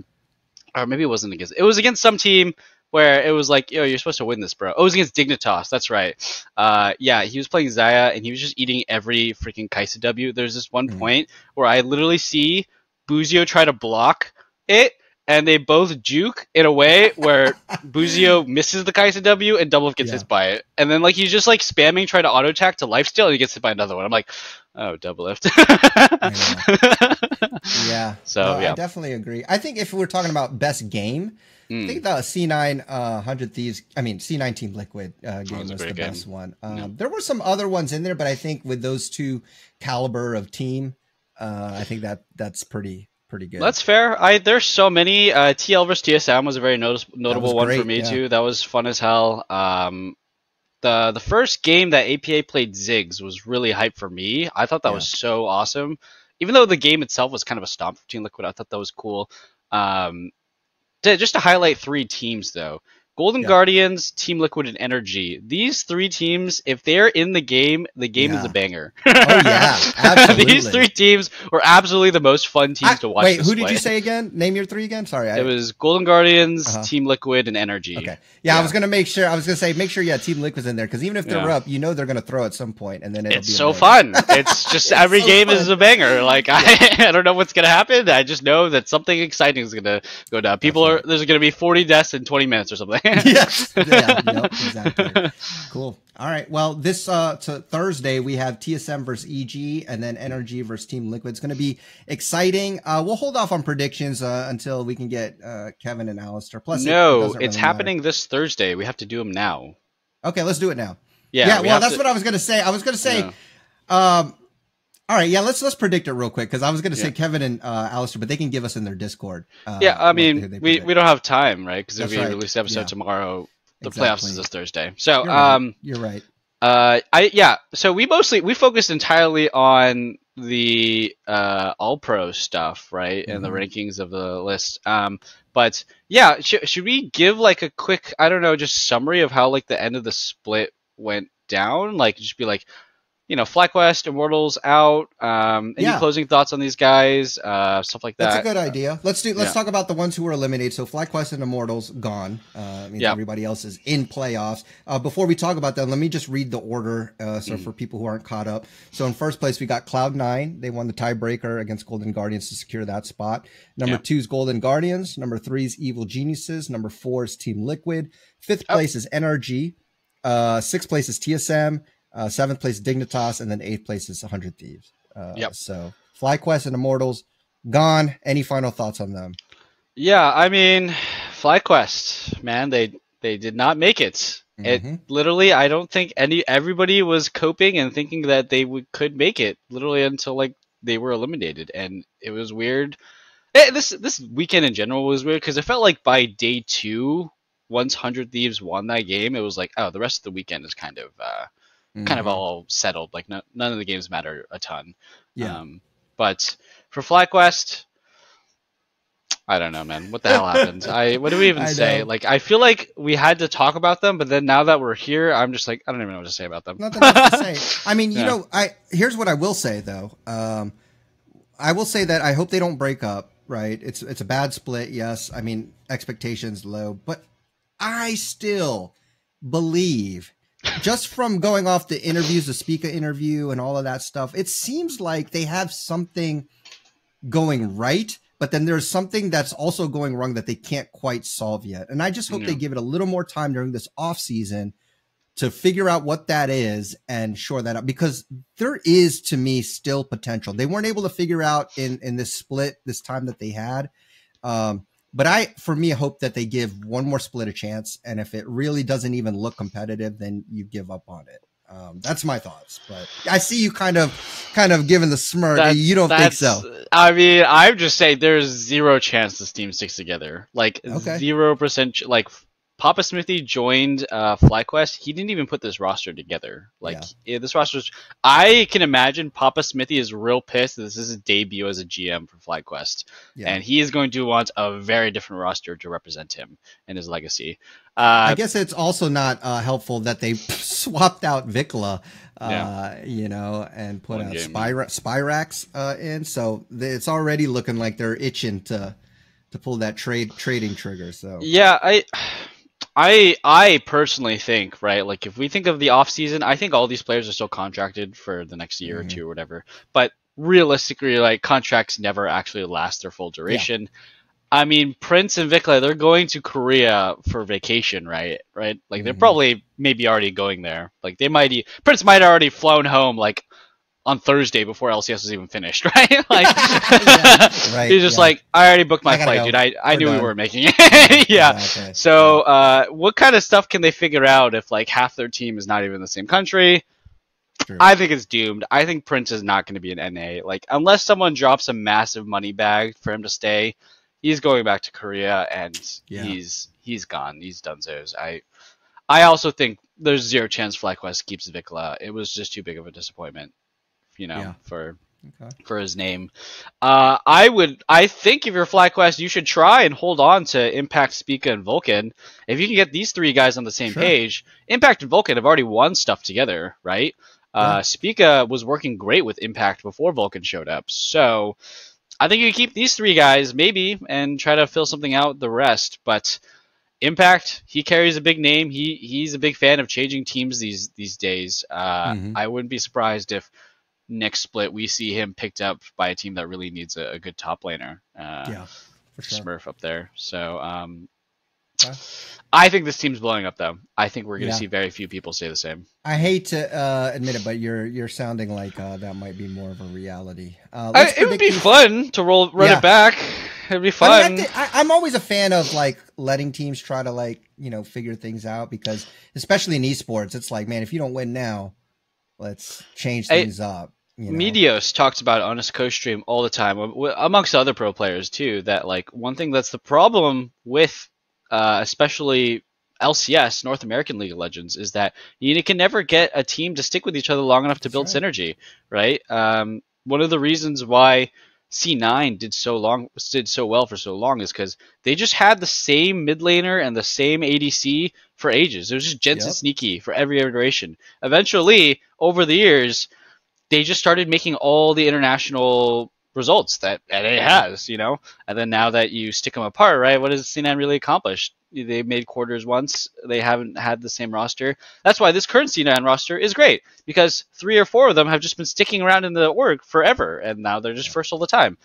or maybe it wasn't against. It was against some team where it was like, yo, you're supposed to win this, bro. Oh, it was against Dignitas. That's right. Uh, yeah, he was playing Zaya, and he was just eating every freaking Kai'Sa W. There's this one mm-hmm. point where I literally see Buzio try to block it, and they both juke in a way where Buzio misses the Kai'Sa W, and Doublelift gets yeah. hit by it. And then like he's just like spamming, trying to auto-attack to lifesteal, and he gets hit by another one. I'm like, oh, Doublelift. Yeah. So, uh, yeah. I definitely agree. I think if we're talking about best game, I think the C nine uh, one hundred Thieves, I mean, C nine Team Liquid uh, game was, was the game. best one. Um, yeah. There were some other ones in there, but I think with those two caliber of team, uh, I think that that's pretty pretty good. That's fair. I There's so many. Uh, T L versus T S M was a very notice, notable one great, for me, yeah. too. That was fun as hell. Um, the, the first game that A P A played Ziggs was really hype for me. I thought that yeah. was so awesome. Even though the game itself was kind of a stomp for Team Liquid, I thought that was cool. Um, To, just to highlight three teams, though. Golden yeah. Guardians, Team Liquid, and N R G. These three teams, if they're in the game, the game yeah. is a banger. Oh, yeah. Absolutely. These three teams were absolutely the most fun teams I, to watch. Wait, this who play. did you say again? Name your three again? Sorry. I... It was Golden Guardians, uh-huh. Team Liquid, and N R G. Okay. Yeah, yeah. I was going to make sure, I was going to say, make sure, yeah, Team Liquid's in there, because even if they're yeah. up, you know they're going to throw at some point, and then it'll it's be so fun. It's just it's every so game fun. is a banger. Like, yeah. I, I don't know what's going to happen. I just know that something exciting is going to go down. People Definitely. are, there's going to be forty deaths in twenty minutes or something. Yes. Yeah, no, exactly. Cool. All right. Well, this uh, to Thursday, we have T S M versus E G, and then N R G versus Team Liquid. It's going to be exciting. Uh, we'll hold off on predictions uh, until we can get uh, Kevin and Alistair. Plus, no, it it's really happening matter. this Thursday. We have to do them now. Okay, let's do it now. Yeah. Yeah. We well, that's to... what I was going to say. I was going to say. Yeah. Um, All right, yeah, let's let's predict it real quick, because I was going to yeah. say Kevin and uh, Alistair, but they can give us in their Discord. Uh, yeah, I mean, we, we don't have time, right? Because if we right. release the episode yeah. tomorrow, the exactly. playoffs is this Thursday. So you're right. Um, You're right. Uh, I yeah. So we mostly we focused entirely on the uh, All Pro stuff, right, mm-hmm. and the rankings of the list. Um, but yeah, sh should we give like a quick, I don't know, just summary of how like the end of the split went down? Like, just be like. You know, FlyQuest, Immortals out. Um, any yeah. closing thoughts on these guys? Uh, stuff like that. That's a good idea. Let's do. Let's yeah. talk about the ones who were eliminated. So FlyQuest and Immortals gone. Uh, I mean, yeah. everybody else is in playoffs. Uh, before we talk about them, let me just read the order. Uh, so mm. for people who aren't caught up, so in first place we got Cloud nine. They won the tiebreaker against Golden Guardians to secure that spot. Number yeah. two is Golden Guardians. Number three is Evil Geniuses. Number four is Team Liquid. Fifth oh. place is N R G. Uh, sixth place is T S M. Uh, seventh place, Dignitas, and then eighth place is one hundred Thieves. Uh, yep. So FlyQuest and Immortals, gone. Any final thoughts on them? Yeah, I mean, FlyQuest, man, they they did not make it. Mm-hmm. It literally, I don't think any everybody was coping and thinking that they would, could make it, literally until like they were eliminated, and it was weird. It, this this weekend in general was weird, because it felt like by day two, once one hundred Thieves won that game, it was like, oh, the rest of the weekend is kind of. Uh, Mm-hmm. Kind of all settled, like no, none of the games matter a ton. Yeah. Um, but for FlyQuest, I don't know, man. What the hell happened? I what do we even I say? Know. Like, I feel like we had to talk about them, but then now that we're here, I'm just like, I don't even know what to say about them. Nothing else to say. I mean, you yeah. know, I here's what I will say though. Um, I will say that I hope they don't break up. Right? It's it's a bad split. Yes, I mean expectations low, but I still believe. Just from going off the interviews, the speaker interview and all of that stuff, it seems like they have something going right, but then there's something that's also going wrong that they can't quite solve yet. And I just hope yeah. they give it a little more time during this off season to figure out what that is and shore that up, because there is, to me, still potential. They weren't able to figure out in, in this split, this time that they had. Um, But I, for me, hope that they give one more split a chance. And if it really doesn't even look competitive, then you give up on it. Um, that's my thoughts. But I see you kind of kind of giving the smirk. That's, you don't think so. I mean, I'm just saying there's zero chance this team sticks together. Like, okay. zero percent. Like, Papa Smithy joined uh, FlyQuest. He didn't even put this roster together. Like, yeah. this roster's... I can imagine Papa Smithy is real pissed that this is his debut as a G M for FlyQuest. Yeah. And he is going to want a very different roster to represent him and his legacy. Uh, I guess it's also not uh, helpful that they swapped out Vikla, uh, yeah. you know, and put out Spyra Spyrax uh, in. So it's already looking like they're itching to, to pull that trade trading trigger. So yeah, I... I I personally think, right, like if we think of the offseason, I think all these players are still contracted for the next year mm-hmm. or two or whatever. But realistically, like contracts never actually last their full duration. Yeah. I mean, Prince and Vikla, they're going to Korea for vacation, right? Right? Like they're mm-hmm. probably maybe already going there. Like they might – Prince might have already flown home like on Thursday before L C S was even finished, right? Like yeah, right, he's just yeah. like, I already booked my flight, go. dude. I, I knew done. we weren't making it. yeah. Okay. So uh, what kind of stuff can they figure out if like half their team is not even in the same country? True. I think it's doomed. I think Prince is not going to be an N A. Like unless someone drops a massive money bag for him to stay, he's going back to Korea and yeah. he's he's gone. He's dunzos. I I also think there's zero chance FlyQuest keeps Vikla. It was just too big of a disappointment. You know, yeah. for Okay. For his name. Uh, I would. I think if you're FlyQuest, you should try and hold on to Impact, Spica, and Vulcan. If you can get these three guys on the same sure. page, Impact and Vulcan have already won stuff together, right? Uh, yeah. Spica was working great with Impact before Vulcan showed up. So I think you keep these three guys, maybe, and try to fill something out the rest. But Impact, he carries a big name. He He's a big fan of changing teams these, these days. Uh, mm-hmm. I wouldn't be surprised if next split we see him picked up by a team that really needs a, a good top laner. Uh, yeah, for sure. Smurf up there. So um, okay. I think this team's blowing up, though. I think we're going to yeah. see very few people say the same. I hate to uh, admit it, but you're you're sounding like uh, that might be more of a reality. Uh, I, it would be these... fun to roll run yeah. it back. It'd be fun. I mean, I th- I, I'm always a fan of like letting teams try to like you know figure things out, because especially in esports, it's like, man, if you don't win now, let's change things I, up. You know? Medios talks about on his co-stream all the time, amongst other pro players too, that like one thing that's the problem with uh, especially L C S, North American League of Legends, is that you can never get a team to stick with each other long enough to build right. synergy, right? Um, one of the reasons why C nine did so long did so well for so long is because they just had the same mid laner and the same A D C for ages. It was just Jensen yep. Sneaky for every iteration. Eventually, over the years, they just started making all the international results that N A has, you know? And then now that you stick them apart, right, what has C nine really accomplished? They made quarters once. They haven't had the same roster. That's why this current C nine roster is great, because three or four of them have just been sticking around in the org forever, and now they're just first all the time.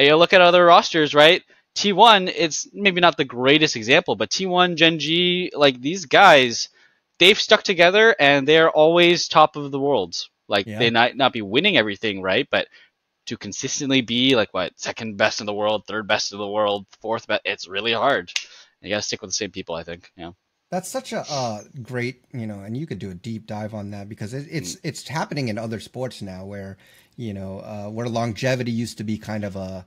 You know, look at other rosters, right? T one, it's maybe not the greatest example, but T one, Gen G, like these guys, they've stuck together, and they're always top of the world. Like yeah. they might not be winning everything, right? But to consistently be like what second best in the world, third best in the world, fourth best, it's really hard. You gotta stick with the same people, I think. Yeah, that's such a uh, great, you know, and you could do a deep dive on that, because it, it's mm. it's happening in other sports now, where you know uh, where longevity used to be kind of a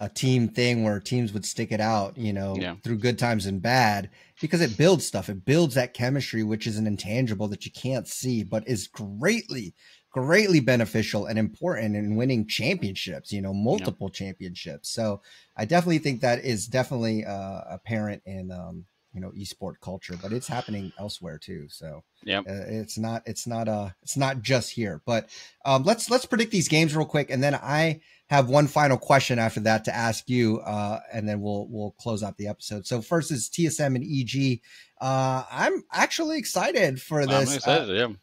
a team thing, where teams would stick it out, you know, yeah. through good times and bad, because it builds stuff. It builds that chemistry, which is an intangible that you can't see, but is greatly, greatly beneficial and important in winning championships, you know, multiple yeah. championships. So I definitely think that is definitely uh, apparent in, um, you know, esport culture, but it's happening elsewhere too. So yeah, uh, it's not, it's not, uh, it's not just here, but um, let's, let's predict these games real quick. And then I have one final question after that to ask you, uh, and then we'll, we'll close out the episode. So first is T S M and E G. Uh, I'm actually excited for this. I'm excited, uh, yeah.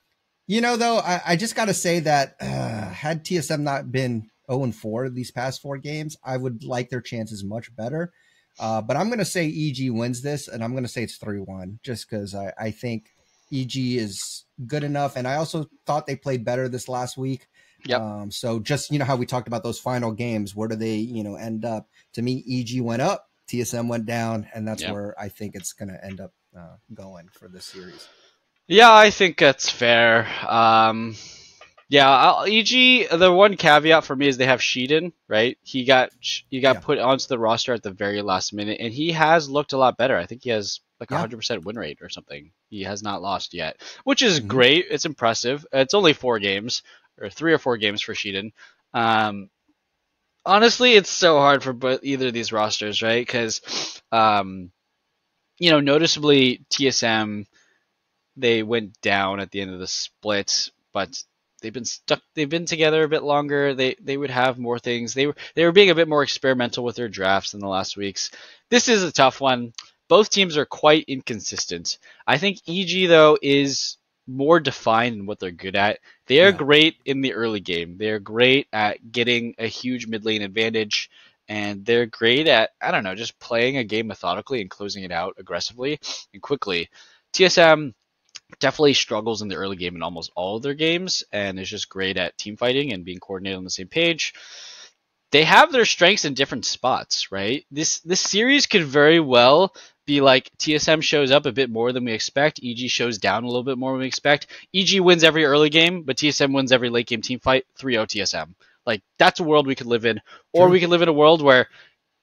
You know, though, I, I just got to say that uh, had T S M not been oh and four these past four games, I would like their chances much better. Uh, but I'm going to say E G wins this, and I'm going to say it's three one, just because I, I think E G is good enough. And I also thought they played better this last week. Yep. Um, so just, you know, how we talked about those final games, where do they, you know, end up? To me, E G went up, T S M went down, and that's yep. where I think it's going to end up uh, going for this series. Yeah, I think that's fair. Um, yeah, I'll, E G, the one caveat for me is they have Sheedon, right? He got he got yeah. put onto the roster at the very last minute, and he has looked a lot better. I think he has like a yeah. one hundred percent win rate or something. He has not lost yet, which is mm-hmm. great. It's impressive. It's only four games, or three or four games for Sheedon. Um, honestly, it's so hard for both, either of these rosters, right? Because, um, you know, noticeably T S M... they went down at the end of the split, but they've been stuck. They've been together a bit longer. They they would have more things. They were they were being a bit more experimental with their drafts in the last weeks. This is a tough one. Both teams are quite inconsistent. I think E G, though, is more defined in what they're good at. They are yeah. great in the early game. They're great at getting a huge mid lane advantage, and they're great at, I don't know, just playing a game methodically and closing it out aggressively and quickly. T S M definitely struggles in the early game in almost all of their games, and is just great at team fighting and being coordinated on the same page. They have their strengths in different spots, right? This this series could very well be like T S M shows up a bit more than we expect, E G shows down a little bit more than we expect. E G wins every early game, but T S M wins every late game team fight, three oh T S M. Like, that's a world we could live in. Or we could live in a world where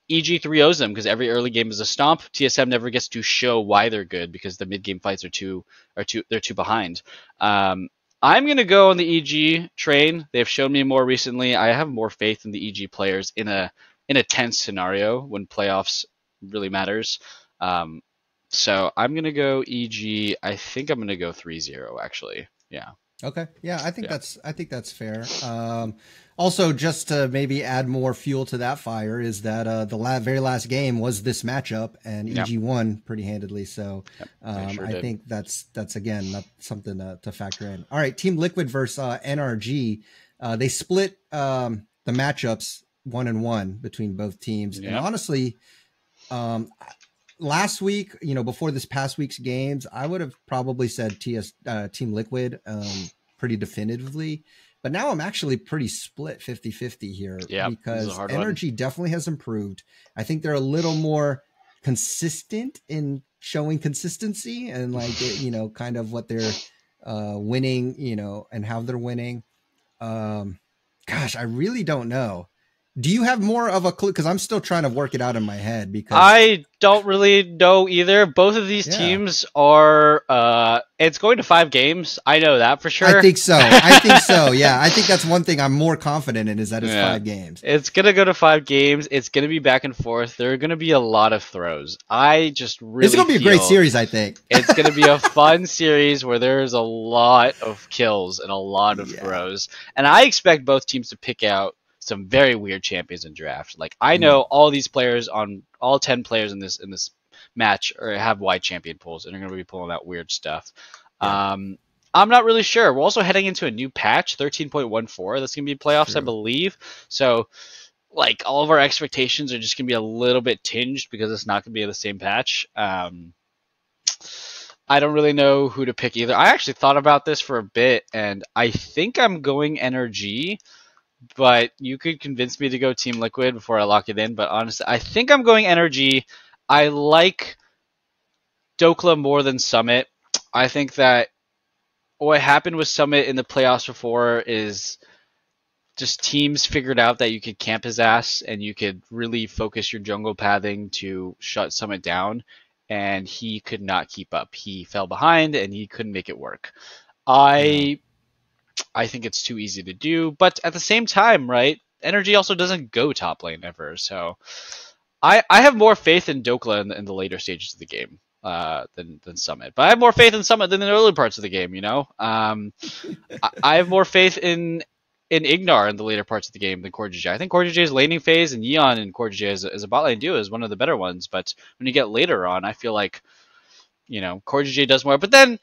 E G three ohs them because every early game is a stomp. T S M never gets to show why they're good because the mid game fights are too are too they're too behind. Um, I'm going to go on the E G train. They've shown me more recently. I have more faith in the E G players in a in a tense scenario when playoffs really matters. Um, so I'm going to go E G. I think I'm going to go three zero, actually. Yeah. Okay. Yeah, I think yeah. that's I think that's fair. Um, also, just to maybe add more fuel to that fire is that uh, the la very last game was this matchup, and E G yep. won pretty handedly. So yep, um, sure I did. think that's that's again not something to, to factor in. All right, Team Liquid versus uh, N R G. Uh, they split um, the matchups one and one between both teams, yep. and honestly. Um, Last week, you know, before this past week's games, I would have probably said T S, uh, Team Liquid um, pretty definitively. But now I'm actually pretty split fifty fifty here yep, because N R G definitely has improved. I think they're a little more consistent in showing consistency and like, it, you know, kind of what they're uh, winning, you know, and how they're winning. Um, gosh, I really don't know. Do you have more of a clue? Because I'm still trying to work it out in my head. Because I don't really know either. Both of these yeah. teams are. Uh, it's going to five games. I know that for sure. I think so. I think so. Yeah, I think that's one thing I'm more confident in is that it's yeah. five games. It's gonna go to five games. It's gonna be back and forth. There are gonna be a lot of throws. I just really. It's gonna be a great series. I think it's gonna be a fun series where there's a lot of kills and a lot of yeah. throws, and I expect both teams to pick out some very weird champions in draft. Like I know all these players on all ten players in this in this match or have wide champion pools and are going to be pulling out weird stuff. Yeah. Um, I'm not really sure. We're also heading into a new patch thirteen point one four. That's going to be playoffs, True. I believe. So, like all of our expectations are just going to be a little bit tinged because it's not going to be the same patch. Um, I don't really know who to pick either. I actually thought about this for a bit, and I think I'm going N R G. But you could convince me to go Team Liquid before I lock it in. But honestly, I think I'm going N R G. I like Dokla more than Summit. I think that what happened with Summit in the playoffs before is just teams figured out that you could camp his ass and you could really focus your jungle pathing to shut Summit down. And he could not keep up. He fell behind and he couldn't make it work. I... Yeah. I think it's too easy to do, but at the same time, right? N R G also doesn't go top lane ever, so I I have more faith in Dokla in, in the later stages of the game uh, than than Summit, but I have more faith in Summit than in the early parts of the game. You know, um, I, I have more faith in in Ignar in the later parts of the game than CoreJJ. I think CoreJJ's laning phase and Yeon and CoreJJ as, as a bot lane duo is one of the better ones, but when you get later on, I feel like you know CoreJJ does more, but then.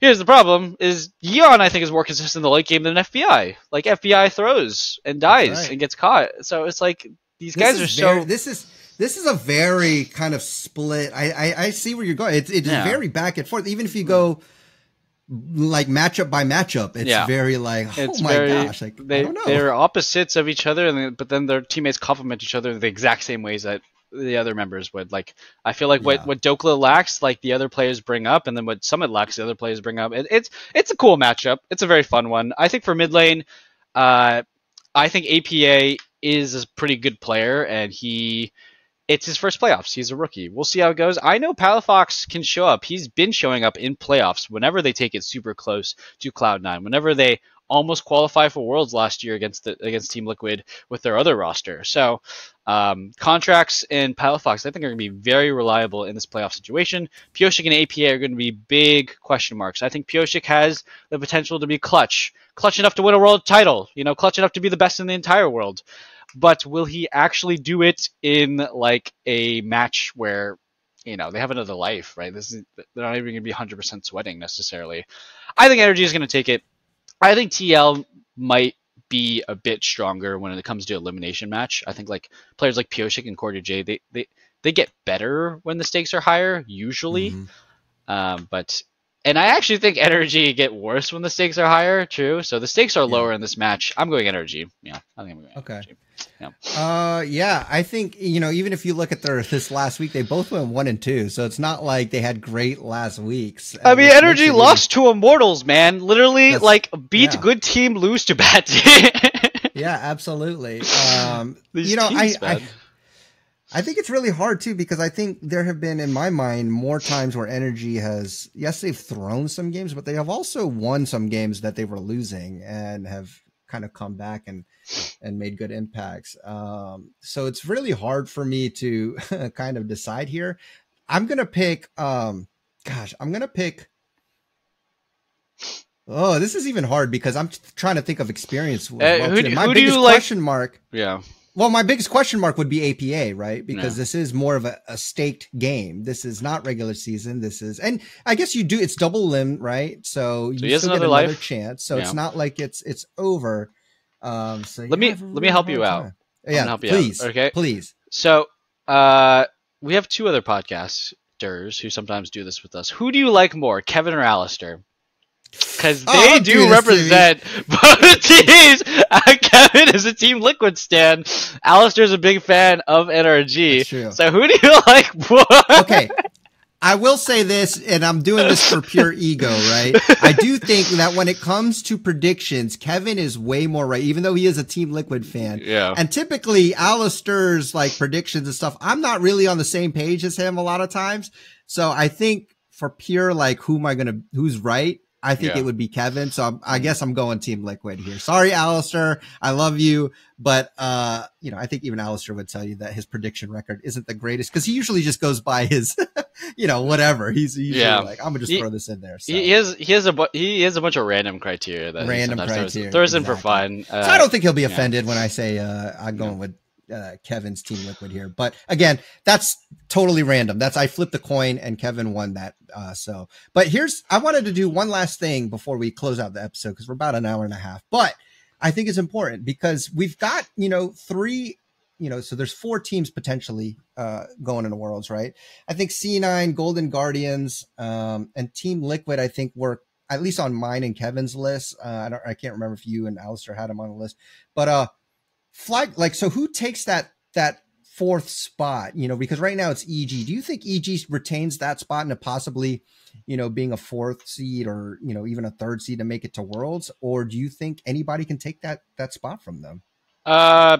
Here's the problem, is Yeon, I think, is more consistent in the late game than F B I. Like, F B I throws and dies right. and gets caught. So it's like, these this guys are very, so... This is this is a very kind of split. I, I, I see where you're going. It's, it's yeah. very back and forth. Even if you go, like, matchup by matchup, it's yeah. very like, oh it's my very, gosh. Like, they, I don't know. They're opposites of each other, and they, but then their teammates complement each other in the exact same ways that the other members would. Like I feel like what yeah. what Dokla lacks, like the other players bring up, and then what Summit lacks, the other players bring up. It, it's it's a cool matchup. It's a very fun one. I think for mid lane, uh, I think A P A is a pretty good player, and he it's his first playoffs. He's a rookie. We'll see how it goes. I know Palafox can show up. He's been showing up in playoffs whenever they take it super close to Cloud nine. Whenever they almost qualify for Worlds last year against the against Team Liquid with their other roster. So um, Contracts and Palafox, I think, are going to be very reliable in this playoff situation. Pyosik and A P A are going to be big question marks. I think Pyosik has the potential to be clutch, clutch enough to win a world title, you know, clutch enough to be the best in the entire world. But will he actually do it in like a match where you know, they have another life, right? This is they're not even going to be one hundred percent sweating necessarily. I think N R G is going to take it. I think T L might be a bit stronger when it comes to elimination match. I think like players like Pyosik and CoreJJ, they, they they get better when the stakes are higher usually. Mm-hmm. um, but and I actually think N R G get worse when the stakes are higher too. So the stakes are yeah. lower in this match. I'm going N R G. Yeah, I think I'm going okay. N R G. Yeah. Uh, yeah, I think you know even if you look at their this last week, they both went one and two, so it's not like they had great last weeks. I mean, N R G lost to Immortals, man. Literally, like beat yeah. good team, lose to bad team. Yeah, absolutely. Um, you know, I, I I think it's really hard too, because I think there have been, in my mind, more times where N R G has, yes, they've thrown some games, but they have also won some games that they were losing and have kind of come back and and made good impacts. Um, so it's really hard for me to kind of decide here. I'm going to pick, um, gosh, I'm going to pick, oh, this is even hard because I'm trying to think of experience. Uh, well, who do, my who biggest do you question like? mark. Yeah. Well, my biggest question mark would be A P A, right? Because no. this is more of a, a staked game. This is not regular season. This is, and I guess you do. It's double limb, right? So you so still another get another life. chance. So yeah. it's not like it's it's over. Um, so let me let really me help you out. Time. Yeah, help you please. Out. Okay, please. So uh, we have two other podcasters who sometimes do this with us. Who do you like more, Kevin or Alistair? Because they oh, do represent series. both teams. Uh, Kevin is a Team Liquid stan. Alistair's a big fan of N R G. So who do you like more? Okay. I will say this, and I'm doing this for pure ego, right? I do think that when it comes to predictions, Kevin is way more right, even though he is a Team Liquid fan. Yeah. And typically, Alistair's like predictions and stuff, I'm not really on the same page as him a lot of times. So I think for pure, like, who am I going to, who's right? I think yeah. it would be Kevin, so I'm, I guess I'm going Team Liquid here. Sorry, Alistair, I love you, but uh, you know, I think even Alistair would tell you that his prediction record isn't the greatest because he usually just goes by his, you know, whatever. He's usually yeah. like, I'm gonna just he, throw this in there. So. He is he is a he is a bunch of random criteria that random he criteria throws, throws exactly. in for fun. Uh, so I don't think he'll be offended yeah. when I say uh, I'm going yeah. with. Uh, Kevin's Team Liquid here, but again, that's totally random. That's I flipped the coin and Kevin won that. Uh, so, but here's I wanted to do one last thing before we close out the episode because we're about an hour and a half. But I think it's important because we've got you know three, you know, so there's four teams potentially uh, going in the worlds, right? I think C nine, Golden Guardians, um, and Team Liquid. I think were at least on mine and Kevin's list. Uh, I don't, I can't remember if you and Alistair had them on the list, but uh. Fly, like, so who takes that that fourth spot, you know, because right now it's E G. Do you think E G retains that spot and possibly, you know, being a fourth seed or, you know, even a third seed to make it to Worlds? Or do you think anybody can take that that spot from them? Uh,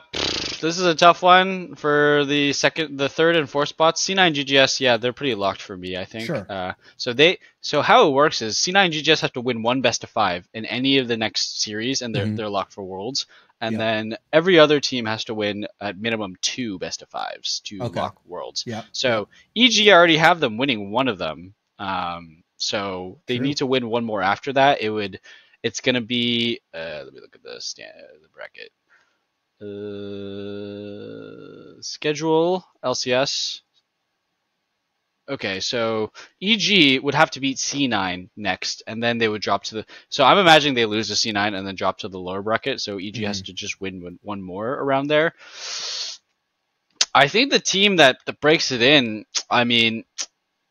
this is a tough one for the second, the third and fourth spots. C nine G G S, yeah, they're pretty locked for me, I think. Sure. Uh, so they, so how it works is C nine G G S have to win one best of five in any of the next series, and they're mm-hmm. they're locked for Worlds. And yep. then every other team has to win at minimum two best of fives to okay. lock Worlds. Yep. So E G already have them winning one of them. Um, so they True. need to win one more after that. It would, it's going to be, uh, let me look at the stand, the bracket, uh, schedule L C S. Okay, so E G would have to beat C nine next, and then they would drop to the... So I'm imagining they lose to C nine and then drop to the lower bracket, so E G mm-hmm. has to just win one more around there. I think the team that, that breaks it in, I mean,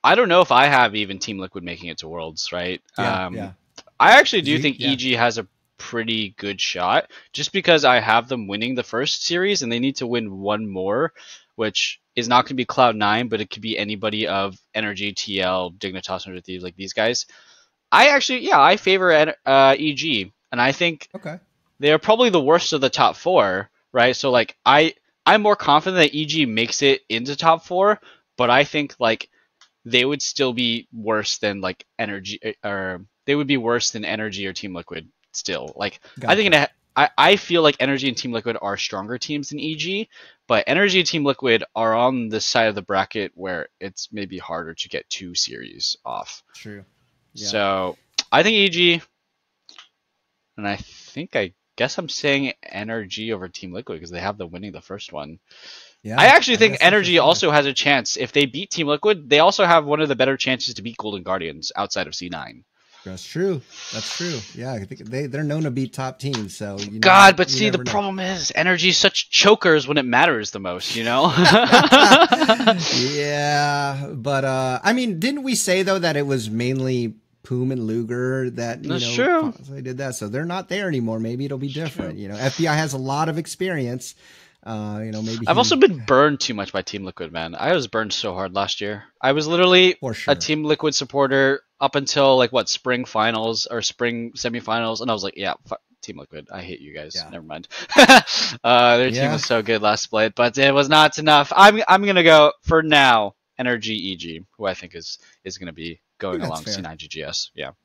I don't know if I have even Team Liquid making it to Worlds, right? Yeah, um, yeah. I actually do think yeah. E G has a pretty good shot, just because I have them winning the first series, and they need to win one more, which... is not going to be Cloud nine, but it could be anybody of N R G, T L, Dignitas, Hundred Thieves, like these guys. I actually, yeah, I favor uh, E G, and I think okay. they are probably the worst of the top four, right? So, like, I, I'm more confident that E G makes it into top four, but I think, like, they would still be worse than, like, N R G, or they would be worse than N R G or Team Liquid still. Like, gotcha. I think... in a, I, I feel like N R G and Team Liquid are stronger teams than E G, but N R G and Team Liquid are on the side of the bracket where it's maybe harder to get two series off. True. Yeah. So I think E G, and I think I guess I'm saying N R G over Team Liquid because they have them winning the first one. Yeah. I actually I think N R G also has a chance. If they beat Team Liquid, they also have one of the better chances to beat Golden Guardians outside of C nine. That's true. That's true. Yeah, I think they they're known to be top teams. So you know, God, but you see, the know. problem is N R G is such chokers when it matters the most. You know. yeah, but uh, I mean, didn't we say though that it was mainly Poom and Luger that you That's know true. did that? So they're not there anymore. Maybe it'll be That's different. True. You know, F B I has a lot of experience. Uh, you know, maybe I've he... also been burned too much by Team Liquid, man. I was burned so hard last year. I was literally sure. a Team Liquid supporter up until like what spring finals or spring semifinals, and I was like, yeah, f Team Liquid. I hate you guys. Yeah. Never mind. uh, their yeah. team was so good last split, but it was not enough. I'm I'm gonna go for now. N R G E G, who I think is is gonna be going along fair. C nine G G S. Yeah, I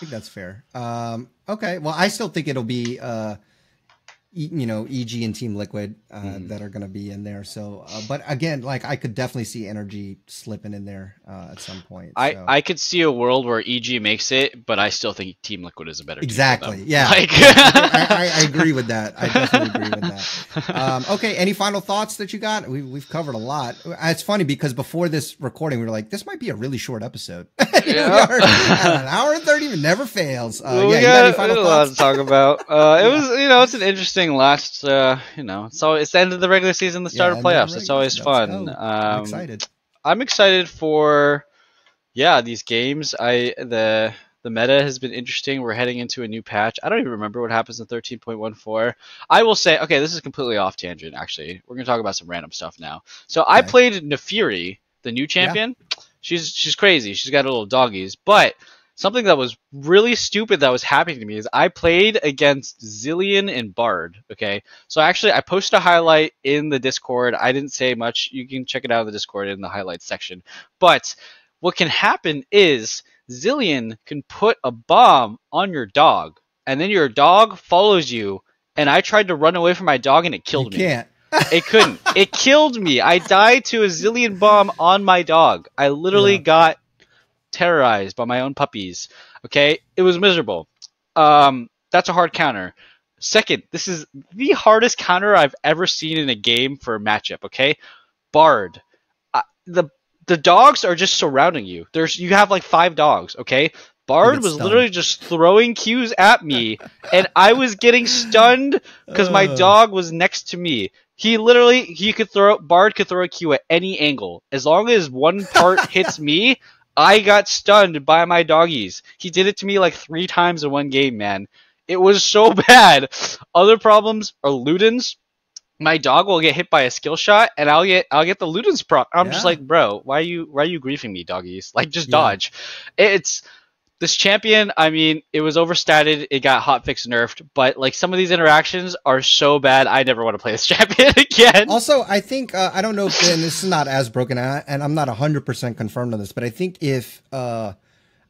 think that's fair. Um, okay. Well, I still think it'll be uh, e you know E G and Team Liquid uh, mm. that are gonna be in there. So, uh, but again, like I could definitely see N R G slipping in there uh, at some point. So. I I could see a world where E G makes it, but I still think Team Liquid is a better. Exactly. Team yeah. Like I, I, I agree with that. I definitely agree with that. Um, okay. Any final thoughts that you got? We we've covered a lot. It's funny because before this recording, we were like, this might be a really short episode. Yeah. Are, an hour and thirty never fails. Uh, well, yeah, we got, you got any final we thoughts? A lot to talk about. Uh, it yeah. was you know it's an interesting last uh, you know it's always it's the end of the regular season, the start yeah, of playoffs. It's always That's fun. Um, I'm excited. I'm excited for yeah these games. I the. The meta has been interesting. We're heading into a new patch. I don't even remember what happens in thirteen point one four. I will say, okay, this is completely off tangent, actually. We're going to talk about some random stuff now. So okay. I played Nefiri, the new champion. Yeah. She's she's crazy. She's got little doggies. But something that was really stupid that was happening to me is I played against Zillion and Bard, okay? So actually, I posted a highlight in the Discord. I didn't say much. You can check it out in the Discord in the highlights section. But what can happen is Zillion can put a bomb on your dog, and then your dog follows you, and I tried to run away from my dog, and it killed you me. Can't. It couldn't. It killed me. I died to a Zillion bomb on my dog. I literally yeah. got terrorized by my own puppies. Okay? It was miserable. Um, that's a hard counter. Second, this is the hardest counter I've ever seen in a game for a matchup, okay? Bard. Uh, the The dogs are just surrounding you. There's you have like five dogs, okay? Bard was stunned. Literally just throwing cues at me, and I was getting stunned because my dog was next to me. He literally he could throw Bard could throw a cue at any angle. As long as one part hits me, I got stunned by my doggies. He did it to me like three times in one game, man. It was so bad. Other problems are Ludens. My dog will get hit by a skill shot, and I'll get I'll get the Ludens prop. I'm yeah. just like, bro, why are you why are you griefing me, doggies? Like, just dodge. Yeah. It's this champion. I mean, it was overstated. It got hotfix nerfed, but like some of these interactions are so bad. I never want to play this champion again. Also, I think uh, I don't know if and this is not as broken out, and I'm not one hundred percent confirmed on this, but I think if uh,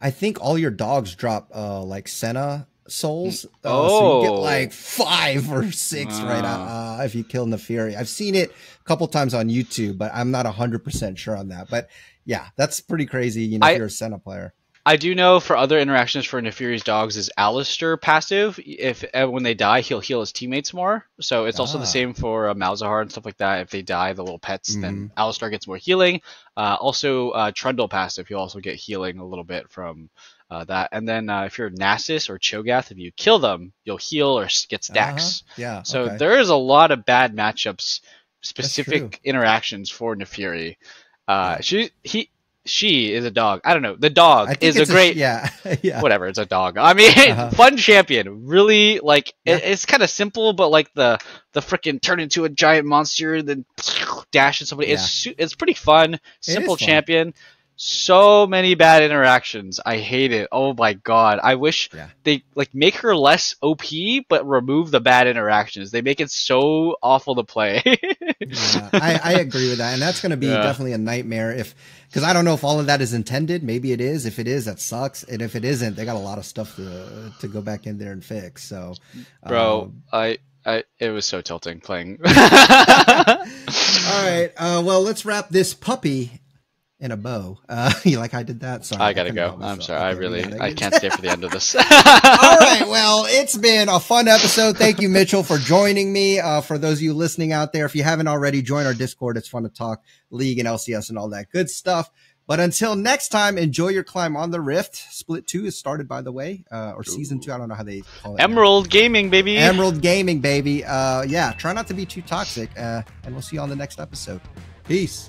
I think all your dogs drop uh, like Senna. Souls, uh, oh, so you get like five or six uh. right out, uh, if you kill Nefiri. I've seen it a couple times on YouTube, but I'm not one hundred percent sure on that. But yeah, that's pretty crazy. You know, I, if you're a Senna player. I do know for other interactions for Nefiri's dogs is Alistair passive. If when they die, he'll heal his teammates more. So it's ah. also the same for uh, Malzahar and stuff like that. If they die, the little pets, mm-hmm. then Alistair gets more healing. Uh, also, uh, Trundle passive, he'll also get healing a little bit from. Uh, that and then uh, if you're Nasus or Cho'Gath, if you kill them, you'll heal or get stacks. Uh-huh. Yeah. So okay. there is a lot of bad matchups, specific interactions for Nefiri. Uh, yeah. She he she is a dog. I don't know. The dog is a great. A, yeah. yeah. Whatever. It's a dog. I mean, uh-huh. fun champion. Really like yeah. it, it's kind of simple, but like the the freaking turn into a giant monster, then dash at somebody. Yeah. It's it's pretty fun. Simple champion. Fun. So many bad interactions. I hate it. Oh my god. I wish yeah. they like make her less O P but remove the bad interactions. They make it so awful to play. yeah, I, I agree with that, and that's going to be yeah. definitely a nightmare if because I don't know if all of that is intended. Maybe it is. If it is, that sucks. And if it isn't, they got a lot of stuff to to go back in there and fix. So, bro, um, I. I, it was so tilting playing. All right. Uh, well, let's wrap this puppy. In a bow. Uh, you like I did that? Sorry. I gotta I go. I'm sorry. Okay, I really, I, I can't stay for the end of this. All right. Well, it's been a fun episode. Thank you, Mitchell, for joining me. Uh, for those of you listening out there, if you haven't already, join our Discord. It's fun to talk League and L C S and all that good stuff. But until next time, enjoy your climb on the Rift. Split two is started, by the way, uh, or season two. I don't know how they call it. Emerald now. Gaming, baby. Emerald Gaming, baby. Uh, yeah. Try not to be too toxic. Uh, and we'll see you on the next episode. Peace.